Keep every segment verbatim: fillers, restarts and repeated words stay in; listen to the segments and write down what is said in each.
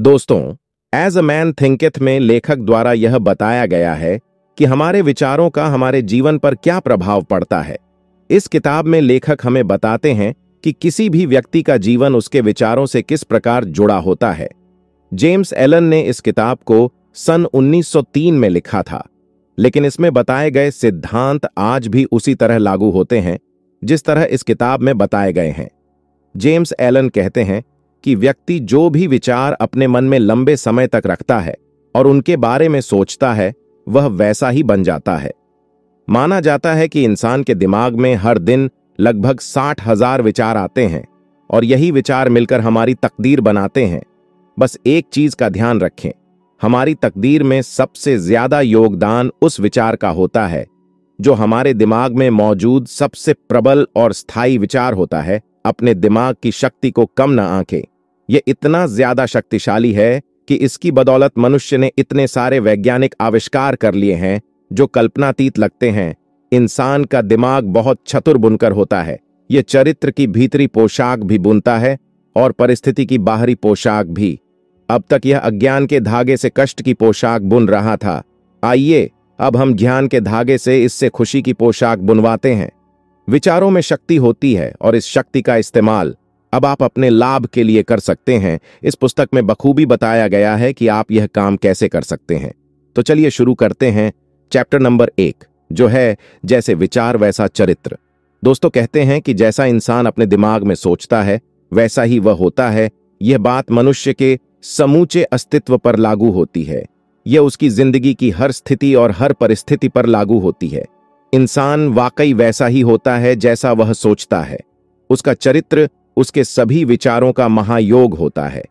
दोस्तों, as a man thinketh में लेखक द्वारा यह बताया गया है कि हमारे विचारों का हमारे जीवन पर क्या प्रभाव पड़ता है। इस किताब में लेखक हमें बताते हैं कि किसी भी व्यक्ति का जीवन उसके विचारों से किस प्रकार जुड़ा होता है। जेम्स एलन ने इस किताब को सन उन्नीस सौ तीन में लिखा था, लेकिन इसमें बताए गए सिद्धांत आज भी उसी तरह लागू होते हैं जिस तरह इस किताब में बताए गए हैं। जेम्स एलन कहते हैं कि व्यक्ति जो भी विचार अपने मन में लंबे समय तक रखता है और उनके बारे में सोचता है, वह वैसा ही बन जाता है। माना जाता है कि इंसान के दिमाग में हर दिन लगभग साठ हजार विचार आते हैं और यही विचार मिलकर हमारी तकदीर बनाते हैं। बस एक चीज का ध्यान रखें, हमारी तकदीर में सबसे ज्यादा योगदान उस विचार का होता है जो हमारे दिमाग में मौजूद सबसे प्रबल और स्थायी विचार होता है। अपने दिमाग की शक्ति को कम न आंकें, यह इतना ज्यादा शक्तिशाली है कि इसकी बदौलत मनुष्य ने इतने सारे वैज्ञानिक आविष्कार कर लिए हैं जो कल्पनातीत लगते हैं। इंसान का दिमाग बहुत चतुर बुनकर होता है। यह चरित्र की भीतरी पोशाक भी बुनता है और परिस्थिति की बाहरी पोशाक भी। अब तक यह अज्ञान के धागे से कष्ट की पोशाक बुन रहा था, आइए अब हम ज्ञान के धागे से इससे खुशी की पोशाक बुनवाते हैं। विचारों में शक्ति होती है और इस शक्ति का इस्तेमाल अब आप अपने लाभ के लिए कर सकते हैं। इस पुस्तक में बखूबी बताया गया है कि आप यह काम कैसे कर सकते हैं। तो चलिए शुरू करते हैं। चैप्टर नंबर एक, जो है जैसे विचार वैसा चरित्र। दोस्तों कहते हैं कि जैसा इंसान अपने दिमाग में सोचता है वैसा ही वह होता है। यह बात मनुष्य के समूचे अस्तित्व पर लागू होती है। यह उसकी जिंदगी की हर स्थिति और हर परिस्थिति पर लागू होती है। इंसान वाकई वैसा ही होता है जैसा वह सोचता है। उसका चरित्र उसके सभी विचारों का महायोग होता है।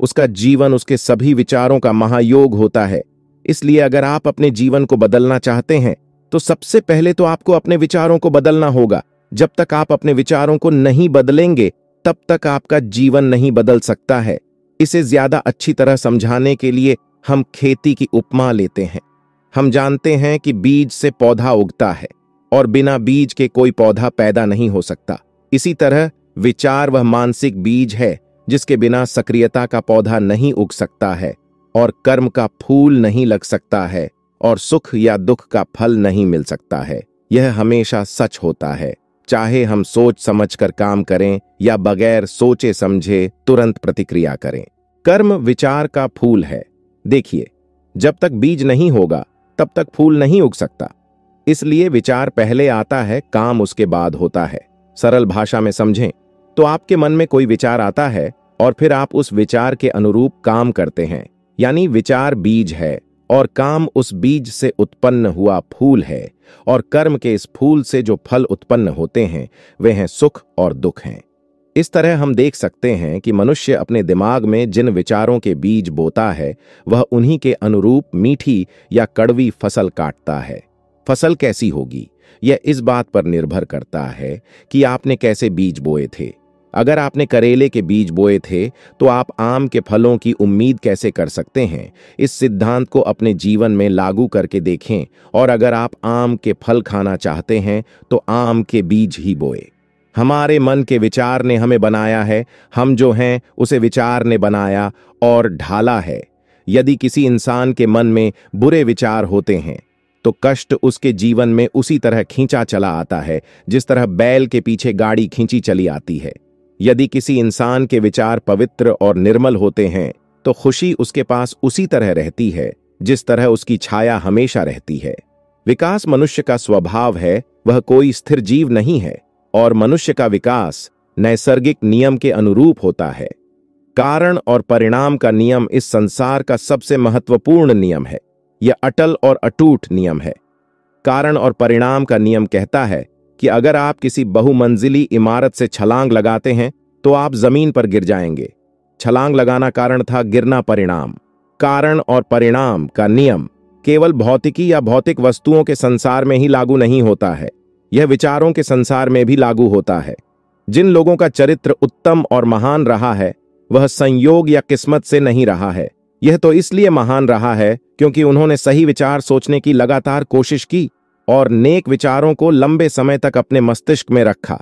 उसका जीवन उसके सभी विचारों का महायोग होता है। इसलिए अगर आप अपने जीवन को बदलना चाहते हैं तो सबसे पहले तो आपको अपने विचारों को बदलना होगा। जब तक आप अपने विचारों को नहीं बदलेंगे तब तक आपका जीवन नहीं बदल सकता है। इसे ज्यादा अच्छी तरह समझाने के लिए हम खेती की उपमा लेते हैं। हम जानते हैं कि बीज से पौधा उगता है और बिना बीज के कोई पौधा पैदा नहीं हो सकता। इसी तरह विचार वह मानसिक बीज है जिसके बिना सक्रियता का पौधा नहीं उग सकता है और कर्म का फूल नहीं लग सकता है और सुख या दुख का फल नहीं मिल सकता है। यह हमेशा सच होता है, चाहे हम सोच समझ कर काम करें या बगैर सोचे समझे तुरंत प्रतिक्रिया करें। कर्म विचार का फूल है। देखिए, जब तक बीज नहीं होगा तब तक फूल नहीं उग सकता। इसलिए विचार पहले आता है, काम उसके बाद होता है। सरल भाषा में समझें तो आपके मन में कोई विचार आता है और फिर आप उस विचार के अनुरूप काम करते हैं, यानी विचार बीज है और काम उस बीज से उत्पन्न हुआ फूल है और कर्म के इस फूल से जो फल उत्पन्न होते हैं वे हैं सुख और दुख हैं। इस तरह हम देख सकते हैं कि मनुष्य अपने दिमाग में जिन विचारों के बीज बोता है वह उन्हीं के अनुरूप मीठी या कड़वी फसल काटता है। फसल कैसी होगी यह इस बात पर निर्भर करता है कि आपने कैसे बीज बोए थे। अगर आपने करेले के बीज बोए थे तो आप आम के फलों की उम्मीद कैसे कर सकते हैं। इस सिद्धांत को अपने जीवन में लागू करके देखें और अगर आप आम के फल खाना चाहते हैं तो आम के बीज ही बोए। हमारे मन के विचार ने हमें बनाया है, हम जो हैं उसे विचार ने बनाया और ढाला है। यदि किसी इंसान के मन में बुरे विचार होते हैं तो कष्ट उसके जीवन में उसी तरह खींचा चला आता है जिस तरह बैल के पीछे गाड़ी खींची चली आती है। यदि किसी इंसान के विचार पवित्र और निर्मल होते हैं तो खुशी उसके पास उसी तरह रहती है जिस तरह उसकी छाया हमेशा रहती है। विकास मनुष्य का स्वभाव है, वह कोई स्थिर जीव नहीं है और मनुष्य का विकास नैसर्गिक नियम के अनुरूप होता है। कारण और परिणाम का नियम इस संसार का सबसे महत्वपूर्ण नियम है। यह अटल और अटूट नियम है। कारण और परिणाम का नियम कहता है कि अगर आप किसी बहुमंजिली इमारत से छलांग लगाते हैं तो आप जमीन पर गिर जाएंगे। छलांग लगाना कारण था, गिरना परिणाम। कारण और परिणाम का नियम केवल भौतिकी या भौतिक वस्तुओं के संसार में ही लागू नहीं होता है, यह विचारों के संसार में भी लागू होता है। जिन लोगों का चरित्र उत्तम और महान रहा है वह संयोग या किस्मत से नहीं रहा है। यह तो इसलिए महान रहा है क्योंकि उन्होंने सही विचार सोचने की लगातार कोशिश की और नेक विचारों को लंबे समय तक अपने मस्तिष्क में रखा।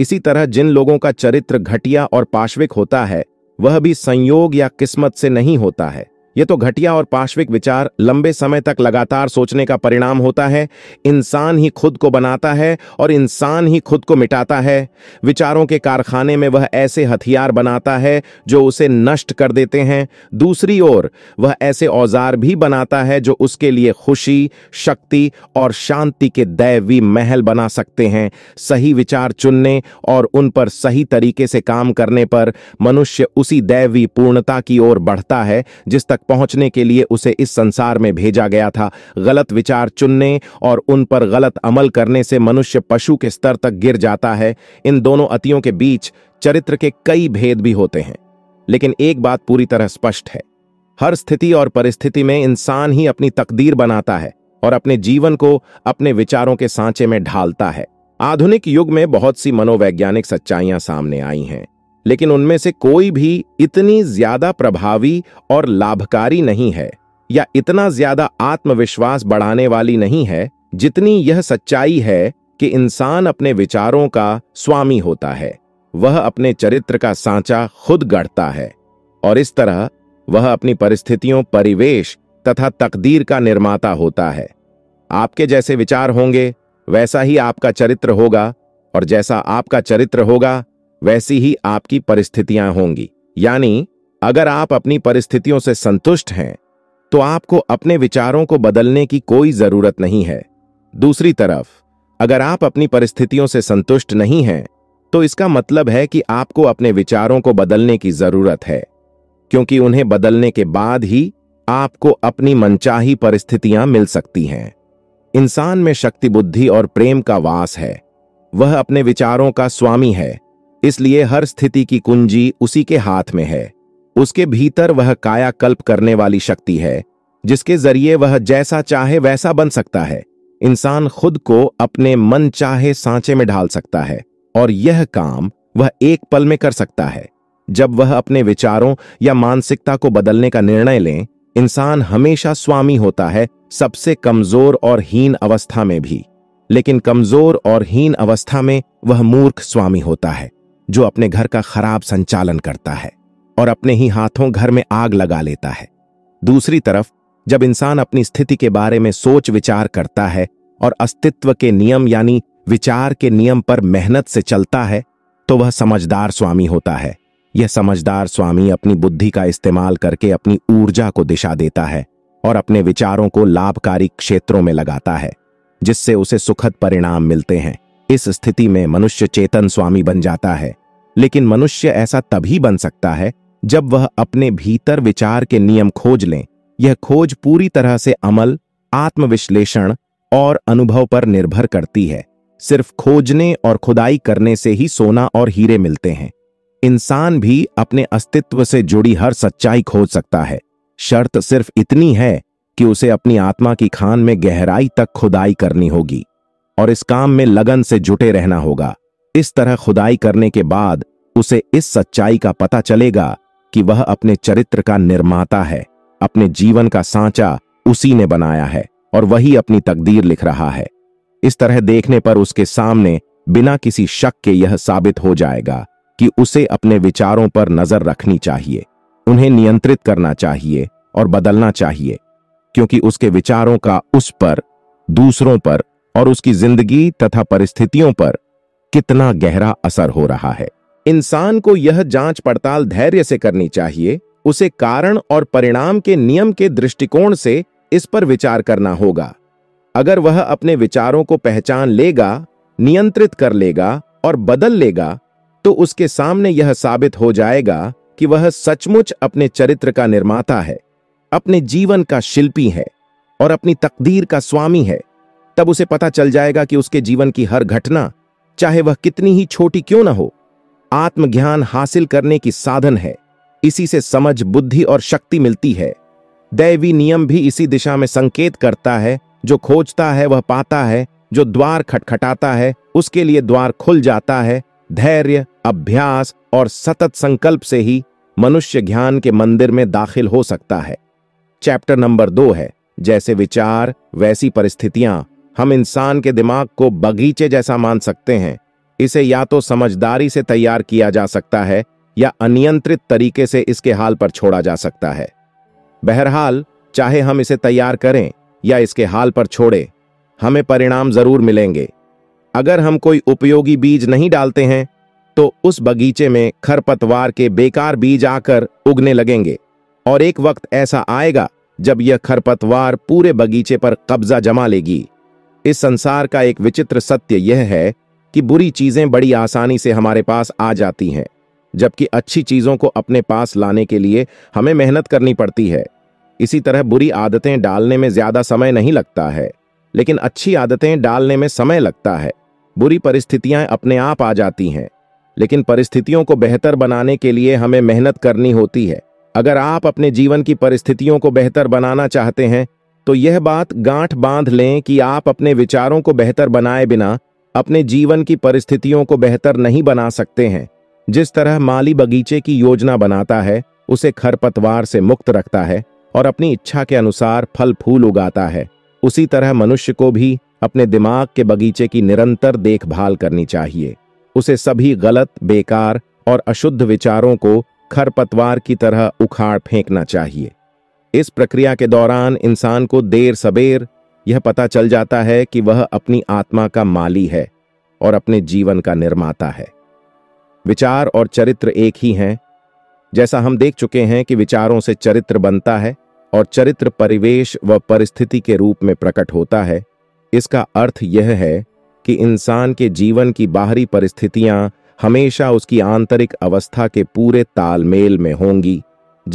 इसी तरह जिन लोगों का चरित्र घटिया और पाश्विक होता है वह भी संयोग या किस्मत से नहीं होता है। यह तो घटिया और पार्श्विक विचार लंबे समय तक लगातार सोचने का परिणाम होता है। इंसान ही खुद को बनाता है और इंसान ही खुद को मिटाता है। विचारों के कारखाने में वह ऐसे हथियार बनाता है जो उसे नष्ट कर देते हैं। दूसरी ओर वह ऐसे औजार भी बनाता है जो उसके लिए खुशी, शक्ति और शांति के दैवी महल बना सकते हैं। सही विचार चुनने और उन पर सही तरीके से काम करने पर मनुष्य उसी दैवी पूर्णता की ओर बढ़ता है जिस तक पहुंचने के लिए उसे इस संसार में भेजा गया था। गलत विचार चुनने और उन पर गलत अमल करने से मनुष्य पशु के स्तर तक गिर जाता है। इन दोनों अतियों के बीच चरित्र के कई भेद भी होते हैं, लेकिन एक बात पूरी तरह स्पष्ट है, हर स्थिति और परिस्थिति में इंसान ही अपनी तकदीर बनाता है और अपने जीवन को अपने विचारों के सांचे में ढालता है। आधुनिक युग में बहुत सी मनोवैज्ञानिक सच्चाइयां सामने आई हैं, लेकिन उनमें से कोई भी इतनी ज्यादा प्रभावी और लाभकारी नहीं है या इतना ज्यादा आत्मविश्वास बढ़ाने वाली नहीं है जितनी यह सच्चाई है कि इंसान अपने विचारों का स्वामी होता है। वह अपने चरित्र का सांचा खुद गढ़ता है और इस तरह वह अपनी परिस्थितियों, परिवेश तथा तकदीर का निर्माता होता है। आपके जैसे विचार होंगे वैसा ही आपका चरित्र होगा और जैसा आपका चरित्र होगा वैसी ही आपकी परिस्थितियां होंगी। यानी अगर आप अपनी परिस्थितियों से संतुष्ट हैं तो आपको अपने विचारों को बदलने की कोई जरूरत नहीं है। दूसरी तरफ अगर आप अपनी परिस्थितियों से संतुष्ट नहीं हैं तो इसका मतलब है कि आपको अपने विचारों को बदलने की जरूरत है, क्योंकि उन्हें बदलने के बाद ही आपको अपनी मनचाही परिस्थितियां मिल सकती हैं। इंसान में शक्ति, बुद्धि और प्रेम का वास है। वह अपने विचारों का स्वामी है, इसलिए हर स्थिति की कुंजी उसी के हाथ में है। उसके भीतर वह कायाकल्प करने वाली शक्ति है जिसके जरिए वह जैसा चाहे वैसा बन सकता है। इंसान खुद को अपने मन चाहे सांचे में ढाल सकता है और यह काम वह एक पल में कर सकता है। जब वह अपने विचारों या मानसिकता को बदलने का निर्णय लें, इंसान हमेशा स्वामी होता है, सबसे कमजोर और हीन अवस्था में भी। लेकिन कमजोर और हीन अवस्था में वह मूर्ख स्वामी होता है जो अपने घर का खराब संचालन करता है और अपने ही हाथों घर में आग लगा लेता है। दूसरी तरफ जब इंसान अपनी स्थिति के बारे में सोच विचार करता है और अस्तित्व के नियम यानी विचार के नियम पर मेहनत से चलता है तो वह समझदार स्वामी होता है। यह समझदार स्वामी अपनी बुद्धि का इस्तेमाल करके अपनी ऊर्जा को दिशा देता है और अपने विचारों को लाभकारी क्षेत्रों में लगाता है जिससे उसे सुखद परिणाम मिलते हैं। इस स्थिति में मनुष्य चेतन स्वामी बन जाता है, लेकिन मनुष्य ऐसा तभी बन सकता है जब वह अपने भीतर विचार के नियम खोज लें। यह खोज पूरी तरह से अमल, आत्मविश्लेषण और अनुभव पर निर्भर करती है। सिर्फ खोजने और खुदाई करने से ही सोना और हीरे मिलते हैं। इंसान भी अपने अस्तित्व से जुड़ी हर सच्चाई खोज सकता है, शर्त सिर्फ इतनी है कि उसे अपनी आत्मा की खान में गहराई तक खुदाई करनी होगी और इस काम में लगन से जुटे रहना होगा। इस तरह खुदाई करने के बाद उसे इस सच्चाई का पता चलेगा कि वह अपने चरित्र का निर्माता है, अपने जीवन का सांचा उसी ने बनाया है और वही अपनी तकदीर लिख रहा है। इस तरह देखने पर उसके सामने बिना किसी शक के यह साबित हो जाएगा कि उसे अपने विचारों पर नजर रखनी चाहिए, उन्हें नियंत्रित करना चाहिए और बदलना चाहिए, क्योंकि उसके विचारों का उस पर, दूसरों पर और उसकी जिंदगी तथा परिस्थितियों पर कितना गहरा असर हो रहा है। इंसान को यह जांच पड़ताल धैर्य से करनी चाहिए। उसे कारण और परिणाम के नियम के दृष्टिकोण से इस पर विचार करना होगा। अगर वह अपने विचारों को पहचान लेगा, नियंत्रित कर लेगा और बदल लेगा तो उसके सामने यह साबित हो जाएगा कि वह सचमुच अपने चरित्र का निर्माता है, अपने जीवन का शिल्पी है और अपनी तकदीर का स्वामी है। तब उसे पता चल जाएगा कि उसके जीवन की हर घटना, चाहे वह कितनी ही छोटी क्यों न हो, आत्मज्ञान हासिल करने की साधन है। इसी से समझ, बुद्धि और शक्ति मिलती है। दैवी नियम भी इसी दिशा में संकेत करता है। जो खोजता है वह पाता है, जो द्वार खटखटाता है उसके लिए द्वार खुल जाता है। धैर्य, अभ्यास और सतत संकल्प से ही मनुष्य ज्ञान के मंदिर में दाखिल हो सकता है। चैप्टर नंबर दो है, जैसे विचार वैसी परिस्थितियां। हम इंसान के दिमाग को बगीचे जैसा मान सकते हैं। इसे या तो समझदारी से तैयार किया जा सकता है या अनियंत्रित तरीके से इसके हाल पर छोड़ा जा सकता है। बहरहाल, चाहे हम इसे तैयार करें या इसके हाल पर छोड़ें, हमें परिणाम जरूर मिलेंगे। अगर हम कोई उपयोगी बीज नहीं डालते हैं तो उस बगीचे में खरपतवार के बेकार बीज आकर उगने लगेंगे, और एक वक्त ऐसा आएगा जब यह खरपतवार पूरे बगीचे पर कब्जा जमा लेगी। इस संसार का एक विचित्र सत्य यह है कि बुरी चीजें बड़ी आसानी से हमारे पास आ जाती हैं, जबकि अच्छी चीजों को अपने पास लाने के लिए हमें मेहनत करनी पड़ती है। इसी तरह बुरी आदतें डालने में ज्यादा समय नहीं लगता है, लेकिन अच्छी आदतें डालने में समय लगता है। बुरी परिस्थितियां अपने आप आ जाती हैं, लेकिन परिस्थितियों को बेहतर बनाने के लिए हमें मेहनत करनी होती है। अगर आप अपने जीवन की परिस्थितियों को बेहतर बनाना चाहते हैं तो यह बात गांठ बांध लें कि आप अपने विचारों को बेहतर बनाए बिना अपने जीवन की परिस्थितियों को बेहतर नहीं बना सकते हैं। जिस तरह माली बगीचे की योजना बनाता है, उसे खरपतवार से मुक्त रखता है और अपनी इच्छा के अनुसार फल फूल उगाता है, उसी तरह मनुष्य को भी अपने दिमाग के बगीचे की निरंतर देखभाल करनी चाहिए। उसे सभी गलत, बेकार और अशुद्ध विचारों को खरपतवार की तरह उखाड़ फेंकना चाहिए। इस प्रक्रिया के दौरान इंसान को देर सबेर यह पता चल जाता है कि वह अपनी आत्मा का माली है और अपने जीवन का निर्माता है। विचार और चरित्र एक ही हैं। जैसा हम देख चुके हैं कि विचारों से चरित्र बनता है और चरित्र परिवेश व परिस्थिति के रूप में प्रकट होता है। इसका अर्थ यह है कि इंसान के जीवन की बाहरी परिस्थितियां हमेशा उसकी आंतरिक अवस्था के पूरे तालमेल में होंगी।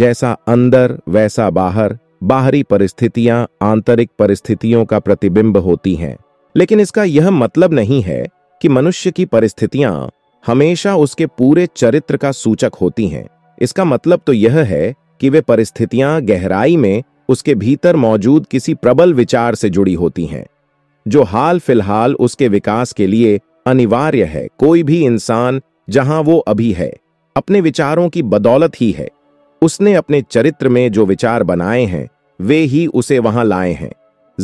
जैसा अंदर वैसा बाहर, बाहरी परिस्थितियां आंतरिक परिस्थितियों का प्रतिबिंब होती हैं, लेकिन इसका यह मतलब नहीं है कि मनुष्य की परिस्थितियां हमेशा उसके पूरे चरित्र का सूचक होती हैं। इसका मतलब तो यह है कि वे परिस्थितियां गहराई में उसके भीतर मौजूद किसी प्रबल विचार से जुड़ी होती हैं, जो हाल फिलहाल उसके विकास के लिए अनिवार्य है। कोई भी इंसान जहां वो अभी है, अपने विचारों की बदौलत ही है। उसने अपने चरित्र में जो विचार बनाए हैं, वे ही उसे वहां लाए हैं।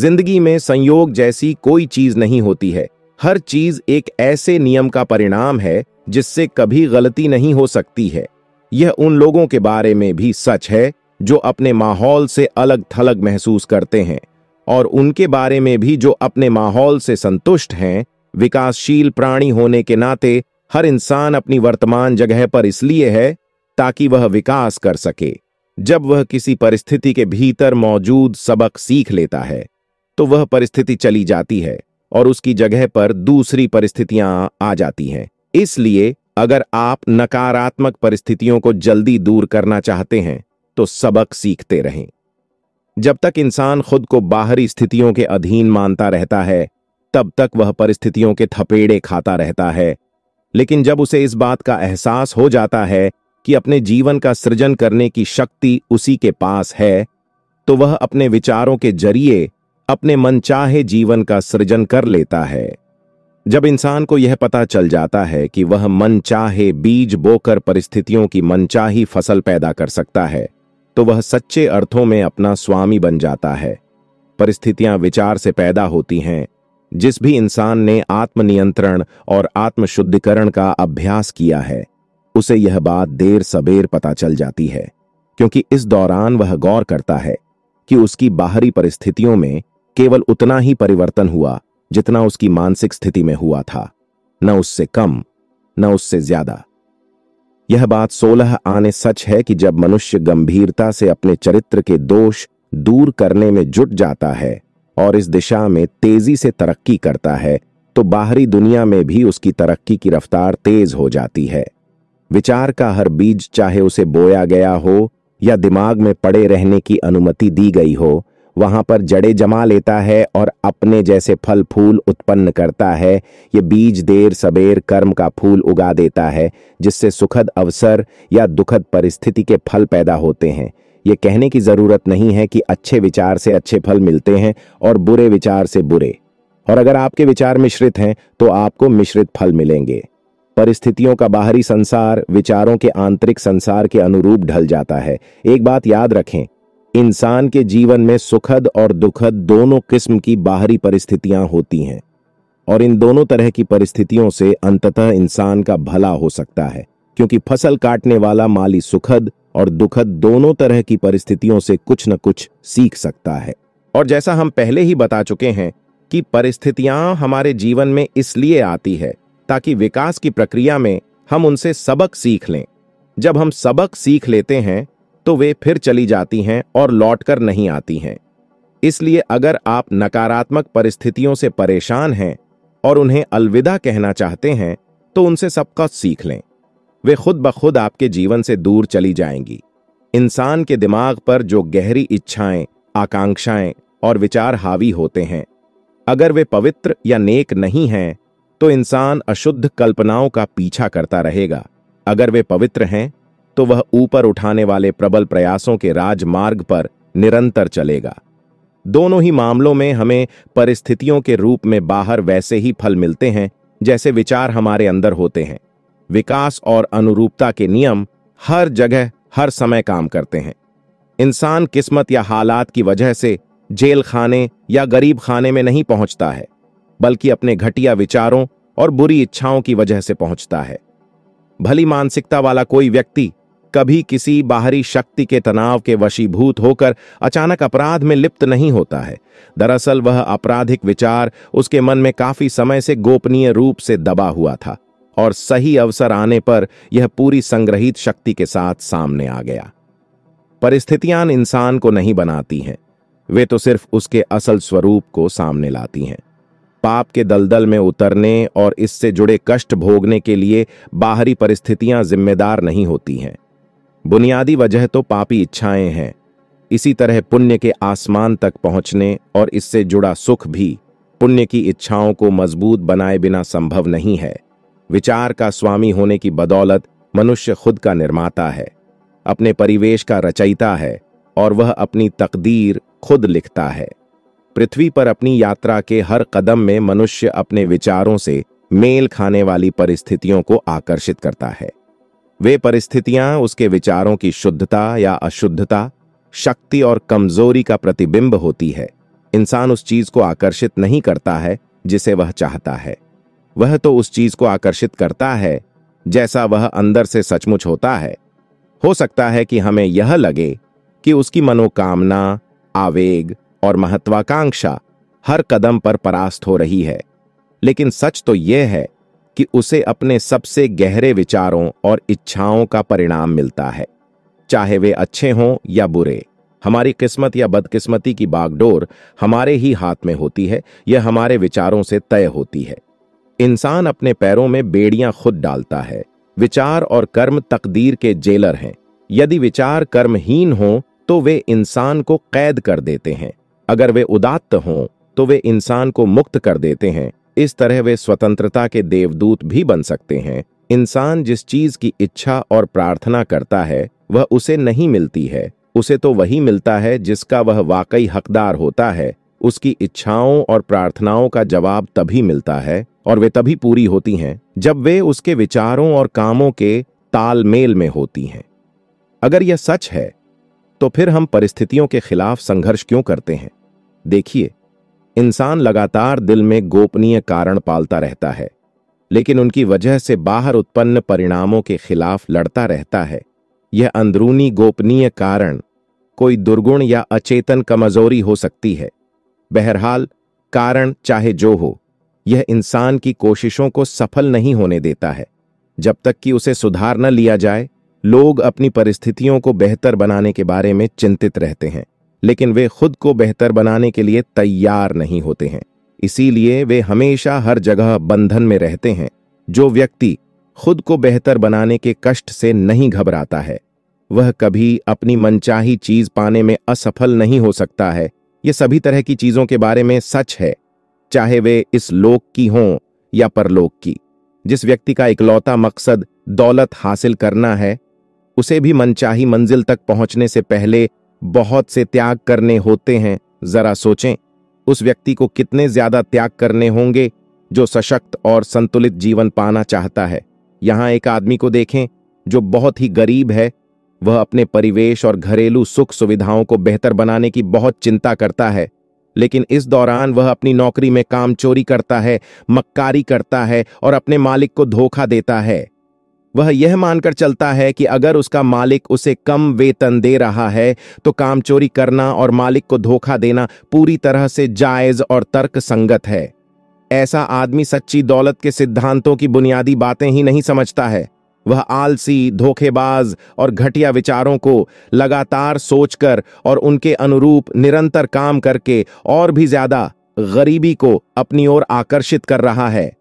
जिंदगी में संयोग जैसी कोई चीज नहीं होती है। हर चीज एक ऐसे नियम का परिणाम है जिससे कभी गलती नहीं हो सकती है। यह उन लोगों के बारे में भी सच है जो अपने माहौल से अलग थलग महसूस करते हैं, और उनके बारे में भी जो अपने माहौल से संतुष्ट हैं। विकासशील प्राणी होने के नाते हर इंसान अपनी वर्तमान जगह पर इसलिए है ताकि वह विकास कर सके। जब वह किसी परिस्थिति के भीतर मौजूद सबक सीख लेता है तो वह परिस्थिति चली जाती है और उसकी जगह पर दूसरी परिस्थितियां आ जाती हैं। इसलिए अगर आप नकारात्मक परिस्थितियों को जल्दी दूर करना चाहते हैं तो सबक सीखते रहें। जब तक इंसान खुद को बाहरी स्थितियों के अधीन मानता रहता है, तब तक वह परिस्थितियों के थपेड़े खाता रहता है। लेकिन जब उसे इस बात का एहसास हो जाता है कि अपने जीवन का सृजन करने की शक्ति उसी के पास है, तो वह अपने विचारों के जरिए अपने मनचाहे जीवन का सृजन कर लेता है। जब इंसान को यह पता चल जाता है कि वह मनचाहे बीज बोकर परिस्थितियों की मनचाही फसल पैदा कर सकता है, तो वह सच्चे अर्थों में अपना स्वामी बन जाता है। परिस्थितियां विचार से पैदा होती हैं। जिस भी इंसान ने आत्मनियंत्रण और आत्मशुद्धिकरण का अभ्यास किया है, उसे यह बात देर सबेर पता चल जाती है, क्योंकि इस दौरान वह गौर करता है कि उसकी बाहरी परिस्थितियों में केवल उतना ही परिवर्तन हुआ जितना उसकी मानसिक स्थिति में हुआ था, न उससे कम न उससे ज्यादा। यह बात सोलह आने सच है कि जब मनुष्य गंभीरता से अपने चरित्र के दोष दूर करने में जुट जाता है और इस दिशा में तेजी से तरक्की करता है, तो बाहरी दुनिया में भी उसकी तरक्की की रफ्तार तेज हो जाती है। विचार का हर बीज, चाहे उसे बोया गया हो या दिमाग में पड़े रहने की अनुमति दी गई हो, वहां पर जड़े जमा लेता है और अपने जैसे फल फूल उत्पन्न करता है। ये बीज देर सबेर कर्म का फूल उगा देता है, जिससे सुखद अवसर या दुखद परिस्थिति के फल पैदा होते हैं। ये कहने की जरूरत नहीं है कि अच्छे विचार से अच्छे फल मिलते हैं और बुरे विचार से बुरे, और अगर आपके विचार मिश्रित हैं तो आपको मिश्रित फल मिलेंगे। परिस्थितियों का बाहरी संसार विचारों के आंतरिक संसार के अनुरूप ढल जाता है। एक बात याद रखें, इंसान के जीवन में सुखद और दुखद दोनों किस्म की बाहरी परिस्थितियां होती हैं, और इन दोनों तरह की परिस्थितियों से अंततः इंसान का भला हो सकता है, क्योंकि फसल काटने वाला माली सुखद और दुखद दोनों तरह की परिस्थितियों से कुछ न कुछ सीख सकता है। और जैसा हम पहले ही बता चुके हैं कि परिस्थितियां हमारे जीवन में इसलिए आती है ताकि विकास की प्रक्रिया में हम उनसे सबक सीख लें। जब हम सबक सीख लेते हैं तो वे फिर चली जाती हैं और लौटकर नहीं आती हैं। इसलिए अगर आप नकारात्मक परिस्थितियों से परेशान हैं और उन्हें अलविदा कहना चाहते हैं तो उनसे सबक सीख लें, वे खुद ब खुद आपके जीवन से दूर चली जाएंगी। इंसान के दिमाग पर जो गहरी इच्छाएं, आकांक्षाएं और विचार हावी होते हैं, अगर वे पवित्र या नेक नहीं हैं तो इंसान अशुद्ध कल्पनाओं का पीछा करता रहेगा। अगर वे पवित्र हैं तो वह ऊपर उठाने वाले प्रबल प्रयासों के राजमार्ग पर निरंतर चलेगा। दोनों ही मामलों में हमें परिस्थितियों के रूप में बाहर वैसे ही फल मिलते हैं जैसे विचार हमारे अंदर होते हैं। विकास और अनुरूपता के नियम हर जगह हर समय काम करते हैं। इंसान किस्मत या हालात की वजह से जेल खाने या गरीब खाने में नहीं पहुंचता है, बल्कि अपने घटिया विचारों और बुरी इच्छाओं की वजह से पहुंचता है। भली मानसिकता वाला कोई व्यक्ति कभी किसी बाहरी शक्ति के तनाव के वशीभूत होकर अचानक अपराध में लिप्त नहीं होता है। दरअसल वह आपराधिक विचार उसके मन में काफी समय से गोपनीय रूप से दबा हुआ था और सही अवसर आने पर यह पूरी संग्रहित शक्ति के साथ सामने आ गया। परिस्थितियां इंसान को नहीं बनाती हैं, वे तो सिर्फ उसके असल स्वरूप को सामने लाती हैं। पाप के दलदल में उतरने और इससे जुड़े कष्ट भोगने के लिए बाहरी परिस्थितियां जिम्मेदार नहीं होती हैं। बुनियादी वजह तो पापी इच्छाएं हैं। इसी तरह पुण्य के आसमान तक पहुंचने और इससे जुड़ा सुख भी पुण्य की इच्छाओं को मजबूत बनाए बिना संभव नहीं है। विचार का स्वामी होने की बदौलत मनुष्य खुद का निर्माता है, अपने परिवेश का रचयिता है और वह अपनी तकदीर खुद लिखता है। पृथ्वी पर अपनी यात्रा के हर कदम में मनुष्य अपने विचारों से मेल खाने वाली परिस्थितियों को आकर्षित करता है। वे परिस्थितियां उसके विचारों की शुद्धता या अशुद्धता, शक्ति और कमजोरी का प्रतिबिंब होती है। इंसान उस चीज को आकर्षित नहीं करता है जिसे वह चाहता है, वह तो उस चीज को आकर्षित करता है जैसा वह अंदर से सचमुच होता है। हो सकता है कि हमें यह लगे कि उसकी मनोकामना, आवेग और महत्वाकांक्षा हर कदम पर परास्त हो रही है, लेकिन सच तो यह है कि उसे अपने सबसे गहरे विचारों और इच्छाओं का परिणाम मिलता है, चाहे वे अच्छे हों या बुरे। हमारी किस्मत या बदकिस्मती की बागडोर हमारे ही हाथ में होती है, यह हमारे विचारों से तय होती है। इंसान अपने पैरों में बेड़ियां खुद डालता है। विचार और कर्म तकदीर के जेलर हैं। यदि विचार कर्महीन हों तो वे इंसान को कैद कर देते हैं, अगर वे उदात्त हों तो वे इंसान को मुक्त कर देते हैं। इस तरह वे स्वतंत्रता के देवदूत भी बन सकते हैं। इंसान जिस चीज की इच्छा और प्रार्थना करता है वह उसे नहीं मिलती है, उसे तो वही मिलता है जिसका वह वाकई हकदार होता है। उसकी इच्छाओं और प्रार्थनाओं का जवाब तभी मिलता है और वे तभी पूरी होती हैं जब वे उसके विचारों और कामों के तालमेल में होती हैं। अगर यह सच है तो फिर हम परिस्थितियों के खिलाफ संघर्ष क्यों करते हैं? देखिए, इंसान लगातार दिल में गोपनीय कारण पालता रहता है, लेकिन उनकी वजह से बाहर उत्पन्न परिणामों के खिलाफ लड़ता रहता है। यह अंदरूनी गोपनीय कारण कोई दुर्गुण या अचेतन कमजोरी हो सकती है। बहरहाल, कारण चाहे जो हो, यह इंसान की कोशिशों को सफल नहीं होने देता है। जब तक कि उसे सुधार न लिया जाए, लोग अपनी परिस्थितियों को बेहतर बनाने के बारे में चिंतित रहते हैं, लेकिन वे खुद को बेहतर बनाने के लिए तैयार नहीं होते हैं। इसीलिए वे हमेशा हर जगह बंधन में रहते हैं। जो व्यक्ति खुद को बेहतर बनाने के कष्ट से नहीं घबराता है, वह कभी अपनी मनचाही चीज पाने में असफल नहीं हो सकता है। यह सभी तरह की चीजों के बारे में सच है, चाहे वे इस लोक की हों या परलोक की। जिस व्यक्ति का इकलौता मकसद दौलत हासिल करना है, उसे भी मनचाही मंजिल तक पहुंचने से पहले बहुत से त्याग करने होते हैं। जरा सोचें, उस व्यक्ति को कितने ज्यादा त्याग करने होंगे जो सशक्त और संतुलित जीवन पाना चाहता है। यहाँ एक आदमी को देखें जो बहुत ही गरीब है, वह अपने परिवेश और घरेलू सुख सुविधाओं को बेहतर बनाने की बहुत चिंता करता है, लेकिन इस दौरान वह अपनी नौकरी में काम चोरी करता है, मक्कारी करता है और अपने मालिक को धोखा देता है। वह यह मानकर चलता है कि अगर उसका मालिक उसे कम वेतन दे रहा है तो काम चोरी करना और मालिक को धोखा देना पूरी तरह से जायज और तर्क संगत है। ऐसा आदमी सच्ची दौलत के सिद्धांतों की बुनियादी बातें ही नहीं समझता है। वह आलसी, धोखेबाज और घटिया विचारों को लगातार सोचकर और उनके अनुरूप निरंतर काम करके और भी ज्यादा गरीबी को अपनी ओर आकर्षित कर रहा है।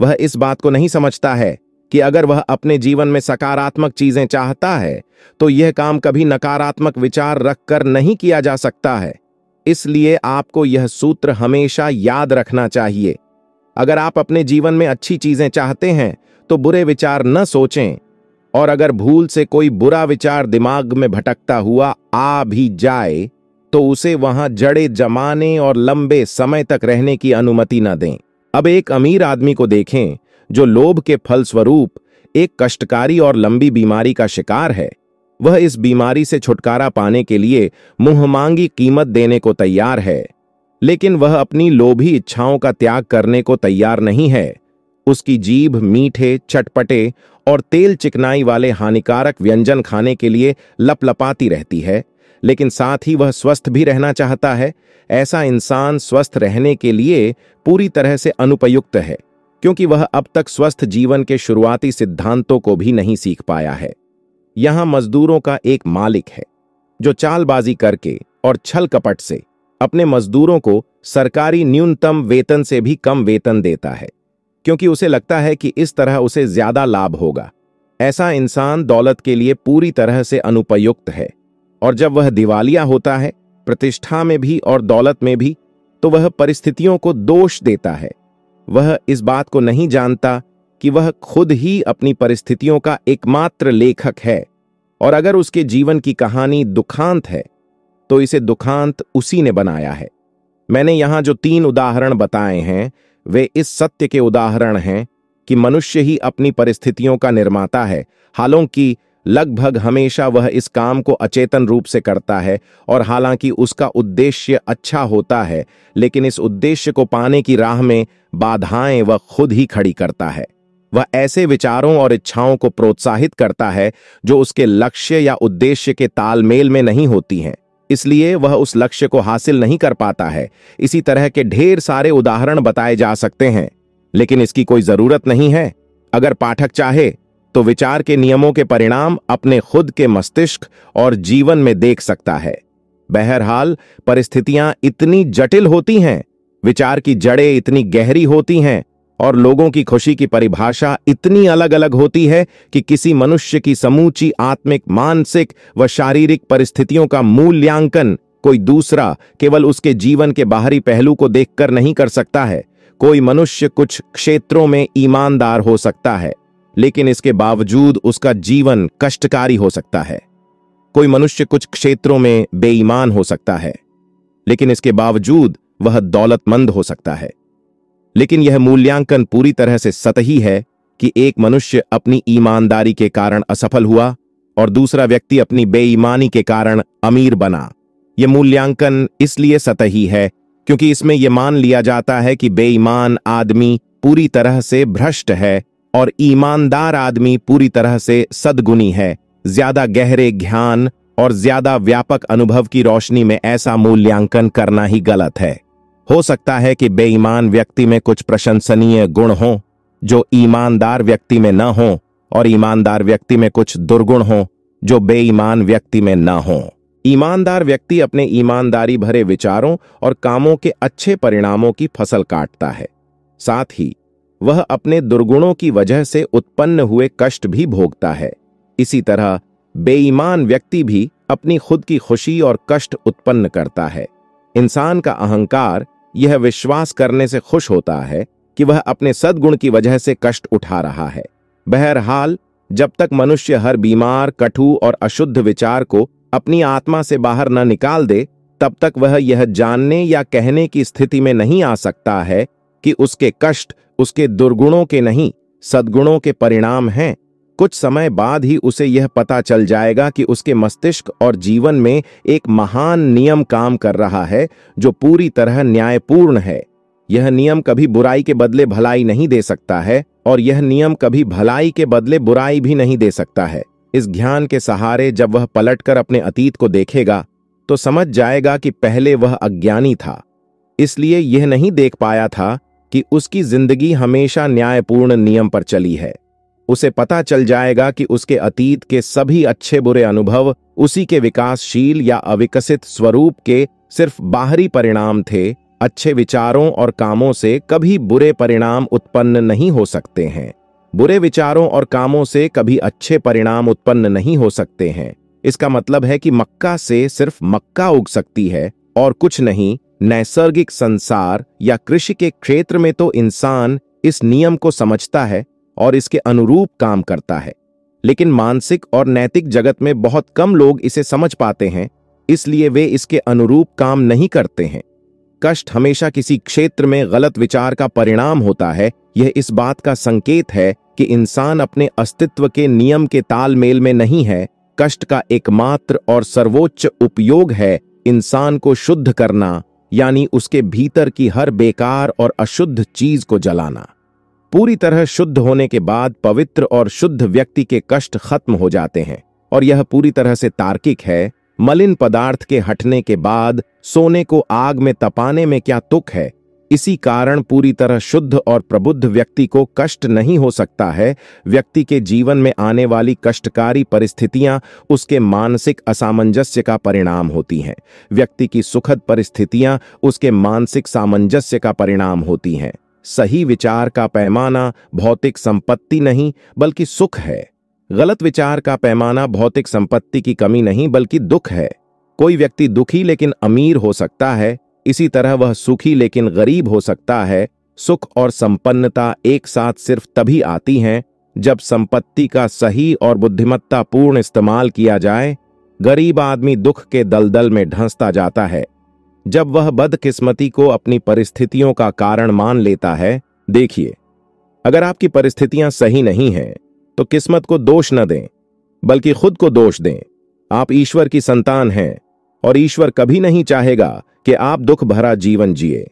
वह इस बात को नहीं समझता है कि अगर वह अपने जीवन में सकारात्मक चीजें चाहता है तो यह काम कभी नकारात्मक विचार रखकर नहीं किया जा सकता है। इसलिए आपको यह सूत्र हमेशा याद रखना चाहिए। अगर आप अपने जीवन में अच्छी चीजें चाहते हैं तो बुरे विचार न सोचें, और अगर भूल से कोई बुरा विचार दिमाग में भटकता हुआ आ भी जाए तो उसे वहां जड़े जमाने और लंबे समय तक रहने की अनुमति न दें। अब एक अमीर आदमी को देखें जो लोभ के फलस्वरूप एक कष्टकारी और लंबी बीमारी का शिकार है। वह इस बीमारी से छुटकारा पाने के लिए मुंहमांगी कीमत देने को तैयार है, लेकिन वह अपनी लोभी इच्छाओं का त्याग करने को तैयार नहीं है। उसकी जीभ मीठे, चटपटे और तेल चिकनाई वाले हानिकारक व्यंजन खाने के लिए लपलपाती रहती है, लेकिन साथ ही वह स्वस्थ भी रहना चाहता है। ऐसा इंसान स्वस्थ रहने के लिए पूरी तरह से अनुपयुक्त है, क्योंकि वह अब तक स्वस्थ जीवन के शुरुआती सिद्धांतों को भी नहीं सीख पाया है। यहां मजदूरों का एक मालिक है जो चालबाजी करके और छल कपट से अपने मजदूरों को सरकारी न्यूनतम वेतन से भी कम वेतन देता है, क्योंकि उसे लगता है कि इस तरह उसे ज्यादा लाभ होगा। ऐसा इंसान दौलत के लिए पूरी तरह से अनुपयुक्त है, और जब वह दिवालिया होता है, प्रतिष्ठा में भी और दौलत में भी, तो वह परिस्थितियों को दोष देता है। वह इस बात को नहीं जानता कि वह खुद ही अपनी परिस्थितियों का एकमात्र लेखक है, और अगर उसके जीवन की कहानी दुखांत है तो इसे दुखांत उसी ने बनाया है। मैंने यहां जो तीन उदाहरण बताए हैं वे इस सत्य के उदाहरण हैं कि मनुष्य ही अपनी परिस्थितियों का निर्माता है, हालांकि लगभग हमेशा वह इस काम को अचेतन रूप से करता है, और हालांकि उसका उद्देश्य अच्छा होता है, लेकिन इस उद्देश्य को पाने की राह में बाधाएं वह खुद ही खड़ी करता है। वह ऐसे विचारों और इच्छाओं को प्रोत्साहित करता है जो उसके लक्ष्य या उद्देश्य के तालमेल में नहीं होती हैं, इसलिए वह उस लक्ष्य को हासिल नहीं कर पाता है। इसी तरह के ढेर सारे उदाहरण बताए जा सकते हैं, लेकिन इसकी कोई जरूरत नहीं है। अगर पाठक चाहे तो विचार के नियमों के परिणाम अपने खुद के मस्तिष्क और जीवन में देख सकता है। बहरहाल, परिस्थितियां इतनी जटिल होती हैं, विचार की जड़ें इतनी गहरी होती हैं, और लोगों की खुशी की परिभाषा इतनी अलग-अलग होती है कि किसी मनुष्य की समूची आत्मिक, मानसिक व शारीरिक परिस्थितियों का मूल्यांकन कोई दूसरा केवल उसके जीवन के बाहरी पहलू को देखकर नहीं कर सकता है। कोई मनुष्य कुछ क्षेत्रों में ईमानदार हो सकता है, लेकिन इसके बावजूद उसका जीवन कष्टकारी हो सकता है। कोई मनुष्य कुछ क्षेत्रों में बेईमान हो सकता है, लेकिन इसके बावजूद वह दौलतमंद हो सकता है। लेकिन यह मूल्यांकन पूरी तरह से सतही है कि एक मनुष्य अपनी ईमानदारी के कारण असफल हुआ और दूसरा व्यक्ति अपनी बेईमानी के कारण अमीर बना। यह मूल्यांकन इसलिए सतही है क्योंकि इसमें यह मान लिया जाता है कि बेईमान आदमी पूरी तरह से भ्रष्ट है और ईमानदार आदमी पूरी तरह से सद्गुणी है। ज्यादा गहरे ज्ञान और ज्यादा व्यापक अनुभव की रोशनी में ऐसा मूल्यांकन करना ही गलत है। हो सकता है कि बेईमान व्यक्ति में कुछ प्रशंसनीय गुण हों जो ईमानदार व्यक्ति में न हों, और ईमानदार व्यक्ति में कुछ दुर्गुण हों जो बेईमान व्यक्ति में न हों। ईमानदार व्यक्ति अपने ईमानदारी भरे विचारों और कामों के अच्छे परिणामों की फसल काटता है, साथ ही वह अपने दुर्गुणों की वजह से उत्पन्न हुए कष्ट भी भोगता है। इसी तरह बेईमान व्यक्ति भी अपनी खुद की खुशी और कष्ट उत्पन्न करता है। इंसान का अहंकार यह विश्वास करने से खुश होता है कि वह अपने सद्गुण की वजह से कष्ट उठा रहा है। बहरहाल, जब तक मनुष्य हर बीमार, कटु और अशुद्ध विचार को अपनी आत्मा से बाहर न निकाल दे, तब तक वह यह जानने या कहने की स्थिति में नहीं आ सकता है कि उसके कष्ट उसके दुर्गुणों के नहीं, सद्गुणों के परिणाम हैं। कुछ समय बाद ही उसे यह पता चल जाएगा कि उसके मस्तिष्क और जीवन में एक महान नियम काम कर रहा है जो पूरी तरह न्यायपूर्ण है। यह नियम कभी बुराई के बदले भलाई नहीं दे सकता है और यह नियम कभी भलाई के बदले बुराई भी नहीं दे सकता है। इस ज्ञान के सहारे जब वह पलटकर अपने अतीत को देखेगा तो समझ जाएगा कि पहले वह अज्ञानी था, इसलिए यह नहीं देख पाया था कि उसकी जिंदगी हमेशा न्यायपूर्ण नियम पर चली है। उसे पता चल जाएगा कि उसके अतीत के सभी अच्छे बुरे अनुभव उसी के विकासशील या अविकसित स्वरूप के सिर्फ बाहरी परिणाम थे। अच्छे विचारों और कामों से कभी बुरे परिणाम उत्पन्न नहीं हो सकते हैं। बुरे विचारों और कामों से कभी अच्छे परिणाम उत्पन्न नहीं हो सकते हैं। इसका मतलब है कि मक्का से सिर्फ मक्का उग सकती है और कुछ नहीं। नैसर्गिक संसार या कृषि के क्षेत्र में तो इंसान इस नियम को समझता है और इसके अनुरूप काम करता है, लेकिन मानसिक और नैतिक जगत में बहुत कम लोग इसे समझ पाते हैं, इसलिए वे इसके अनुरूप काम नहीं करते हैं। कष्ट हमेशा किसी क्षेत्र में गलत विचार का परिणाम होता है। यह इस बात का संकेत है कि इंसान अपने अस्तित्व के नियम के तालमेल में नहीं है। कष्ट का एकमात्र और सर्वोच्च उपयोग है इंसान को शुद्ध करना, यानी उसके भीतर की हर बेकार और अशुद्ध चीज को जलाना। पूरी तरह शुद्ध होने के बाद पवित्र और शुद्ध व्यक्ति के कष्ट खत्म हो जाते हैं और यह पूरी तरह से तार्किक है। मलिन पदार्थ के हटने के बाद सोने को आग में तपाने में क्या तुक है। इसी कारण पूरी तरह शुद्ध और प्रबुद्ध व्यक्ति को कष्ट नहीं हो सकता है। व्यक्ति के जीवन में आने वाली कष्टकारी परिस्थितियां उसके मानसिक असामंजस्य का परिणाम होती हैं। व्यक्ति की सुखद परिस्थितियां उसके मानसिक सामंजस्य का परिणाम होती हैं। सही विचार का पैमाना भौतिक संपत्ति नहीं बल्कि सुख है। गलत विचार का पैमाना भौतिक संपत्ति की कमी नहीं बल्कि दुख है। कोई व्यक्ति दुखी लेकिन अमीर हो सकता है, इसी तरह वह सुखी लेकिन गरीब हो सकता है। सुख और संपन्नता एक साथ सिर्फ तभी आती हैं जब संपत्ति का सही और बुद्धिमत्तापूर्ण इस्तेमाल किया जाए। गरीब आदमी दुख के दलदल में ढंसता जाता है जब वह बदकिस्मती को अपनी परिस्थितियों का कारण मान लेता है। देखिए, अगर आपकी परिस्थितियां सही नहीं हैं तो किस्मत को दोष न दें बल्कि खुद को दोष दें। आप ईश्वर की संतान हैं और ईश्वर कभी नहीं चाहेगा कि आप दुख भरा जीवन जिए।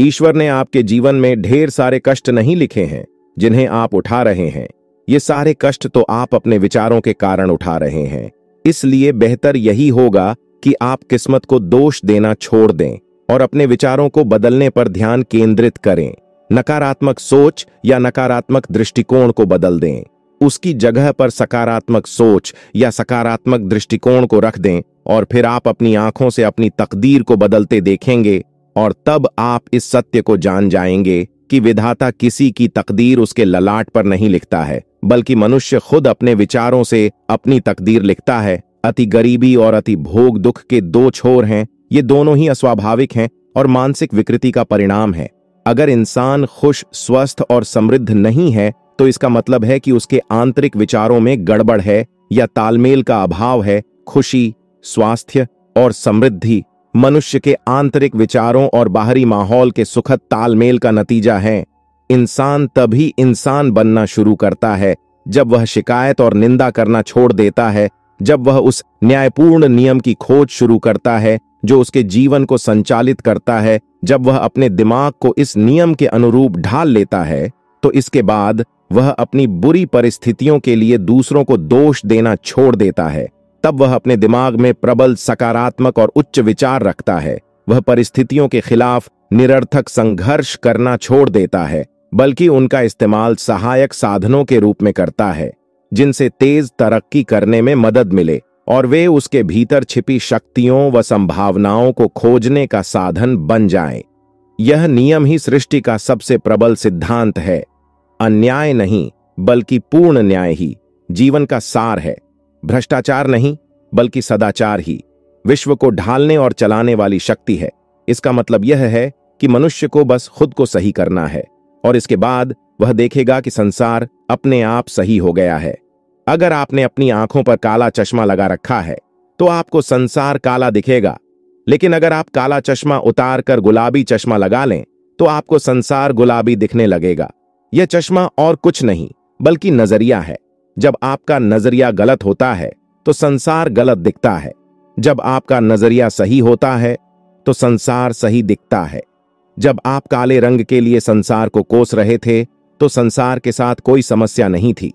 ईश्वर ने आपके जीवन में ढेर सारे कष्ट नहीं लिखे हैं जिन्हें आप उठा रहे हैं। ये सारे कष्ट तो आप अपने विचारों के कारण उठा रहे हैं। इसलिए बेहतर यही होगा कि आप किस्मत को दोष देना छोड़ दें और अपने विचारों को बदलने पर ध्यान केंद्रित करें। नकारात्मक सोच या नकारात्मक दृष्टिकोण को बदल दें, उसकी जगह पर सकारात्मक सोच या सकारात्मक दृष्टिकोण को रख दें और फिर आप अपनी आंखों से अपनी तकदीर को बदलते देखेंगे और तब आप इस सत्य को जान जाएंगे कि विधाता किसी की तकदीर उसके ललाट पर नहीं लिखता है, बल्कि मनुष्य खुद अपने विचारों से अपनी तकदीर लिखता है। अति गरीबी और अति भोग दुख के दो छोर हैं। ये दोनों ही अस्वाभाविक हैं और मानसिक विकृति का परिणाम है। अगर इंसान खुश, स्वस्थ और समृद्ध नहीं है तो इसका मतलब है कि उसके आंतरिक विचारों में गड़बड़ है या तालमेल का अभाव है। खुशी, स्वास्थ्य और समृद्धि मनुष्य के आंतरिक विचारों और बाहरी माहौल के सुखद तालमेल का नतीजा है। इंसान तभी इंसान बनना शुरू करता है जब वह शिकायत और निंदा करना छोड़ देता है, जब वह उस न्यायपूर्ण नियम की खोज शुरू करता है जो उसके जीवन को संचालित करता है। जब वह अपने दिमाग को इस नियम के अनुरूप ढाल लेता है तो इसके बाद वह अपनी बुरी परिस्थितियों के लिए दूसरों को दोष देना छोड़ देता है। तब वह अपने दिमाग में प्रबल सकारात्मक और उच्च विचार रखता है। वह परिस्थितियों के खिलाफ निरर्थक संघर्ष करना छोड़ देता है, बल्कि उनका इस्तेमाल सहायक साधनों के रूप में करता है जिनसे तेज तरक्की करने में मदद मिले और वे उसके भीतर छिपी शक्तियों व संभावनाओं को खोजने का साधन बन जाएं। यह नियम ही सृष्टि का सबसे प्रबल सिद्धांत है। अन्याय नहीं बल्कि पूर्ण न्याय ही जीवन का सार है। भ्रष्टाचार नहीं बल्कि सदाचार ही विश्व को ढालने और चलाने वाली शक्ति है। इसका मतलब यह है कि मनुष्य को बस खुद को सही करना है और इसके बाद वह देखेगा कि संसार अपने आप सही हो गया है। अगर आपने अपनी आंखों पर काला चश्मा लगा रखा है तो आपको संसार काला दिखेगा, लेकिन अगर आप काला चश्मा उतारकर गुलाबी चश्मा लगा लें तो आपको संसार गुलाबी दिखने लगेगा। यह चश्मा और कुछ नहीं बल्कि नजरिया है। जब आपका नजरिया गलत होता है तो संसार गलत दिखता है। जब आपका नजरिया सही होता है तो संसार सही दिखता है। जब आप काले रंग के लिए संसार को कोस रहे थे तो संसार के साथ कोई समस्या नहीं थी।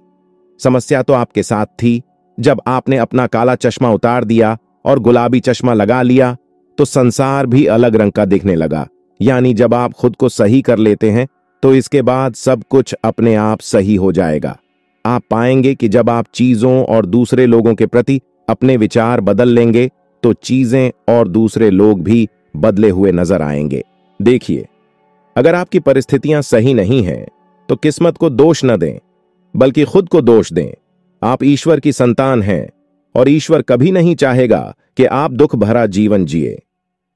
समस्या तो आपके साथ थी। जब आपने अपना काला चश्मा उतार दिया और गुलाबी चश्मा लगा लिया तो संसार भी अलग रंग का दिखने लगा। यानी जब आप खुद को सही कर लेते हैं तो इसके बाद सब कुछ अपने आप सही हो जाएगा। आप पाएंगे कि जब आप चीज़ों और दूसरे लोगों के प्रति अपने विचार बदल लेंगे तो चीज़ें और दूसरे लोग भी बदले हुए नजर आएंगे। देखिए, अगर आपकी परिस्थितियां सही नहीं हैं तो किस्मत को दोष न दें, बल्कि खुद को दोष दें। आप ईश्वर की संतान हैं और ईश्वर कभी नहीं चाहेगा कि आप दुख भरा जीवन जिए।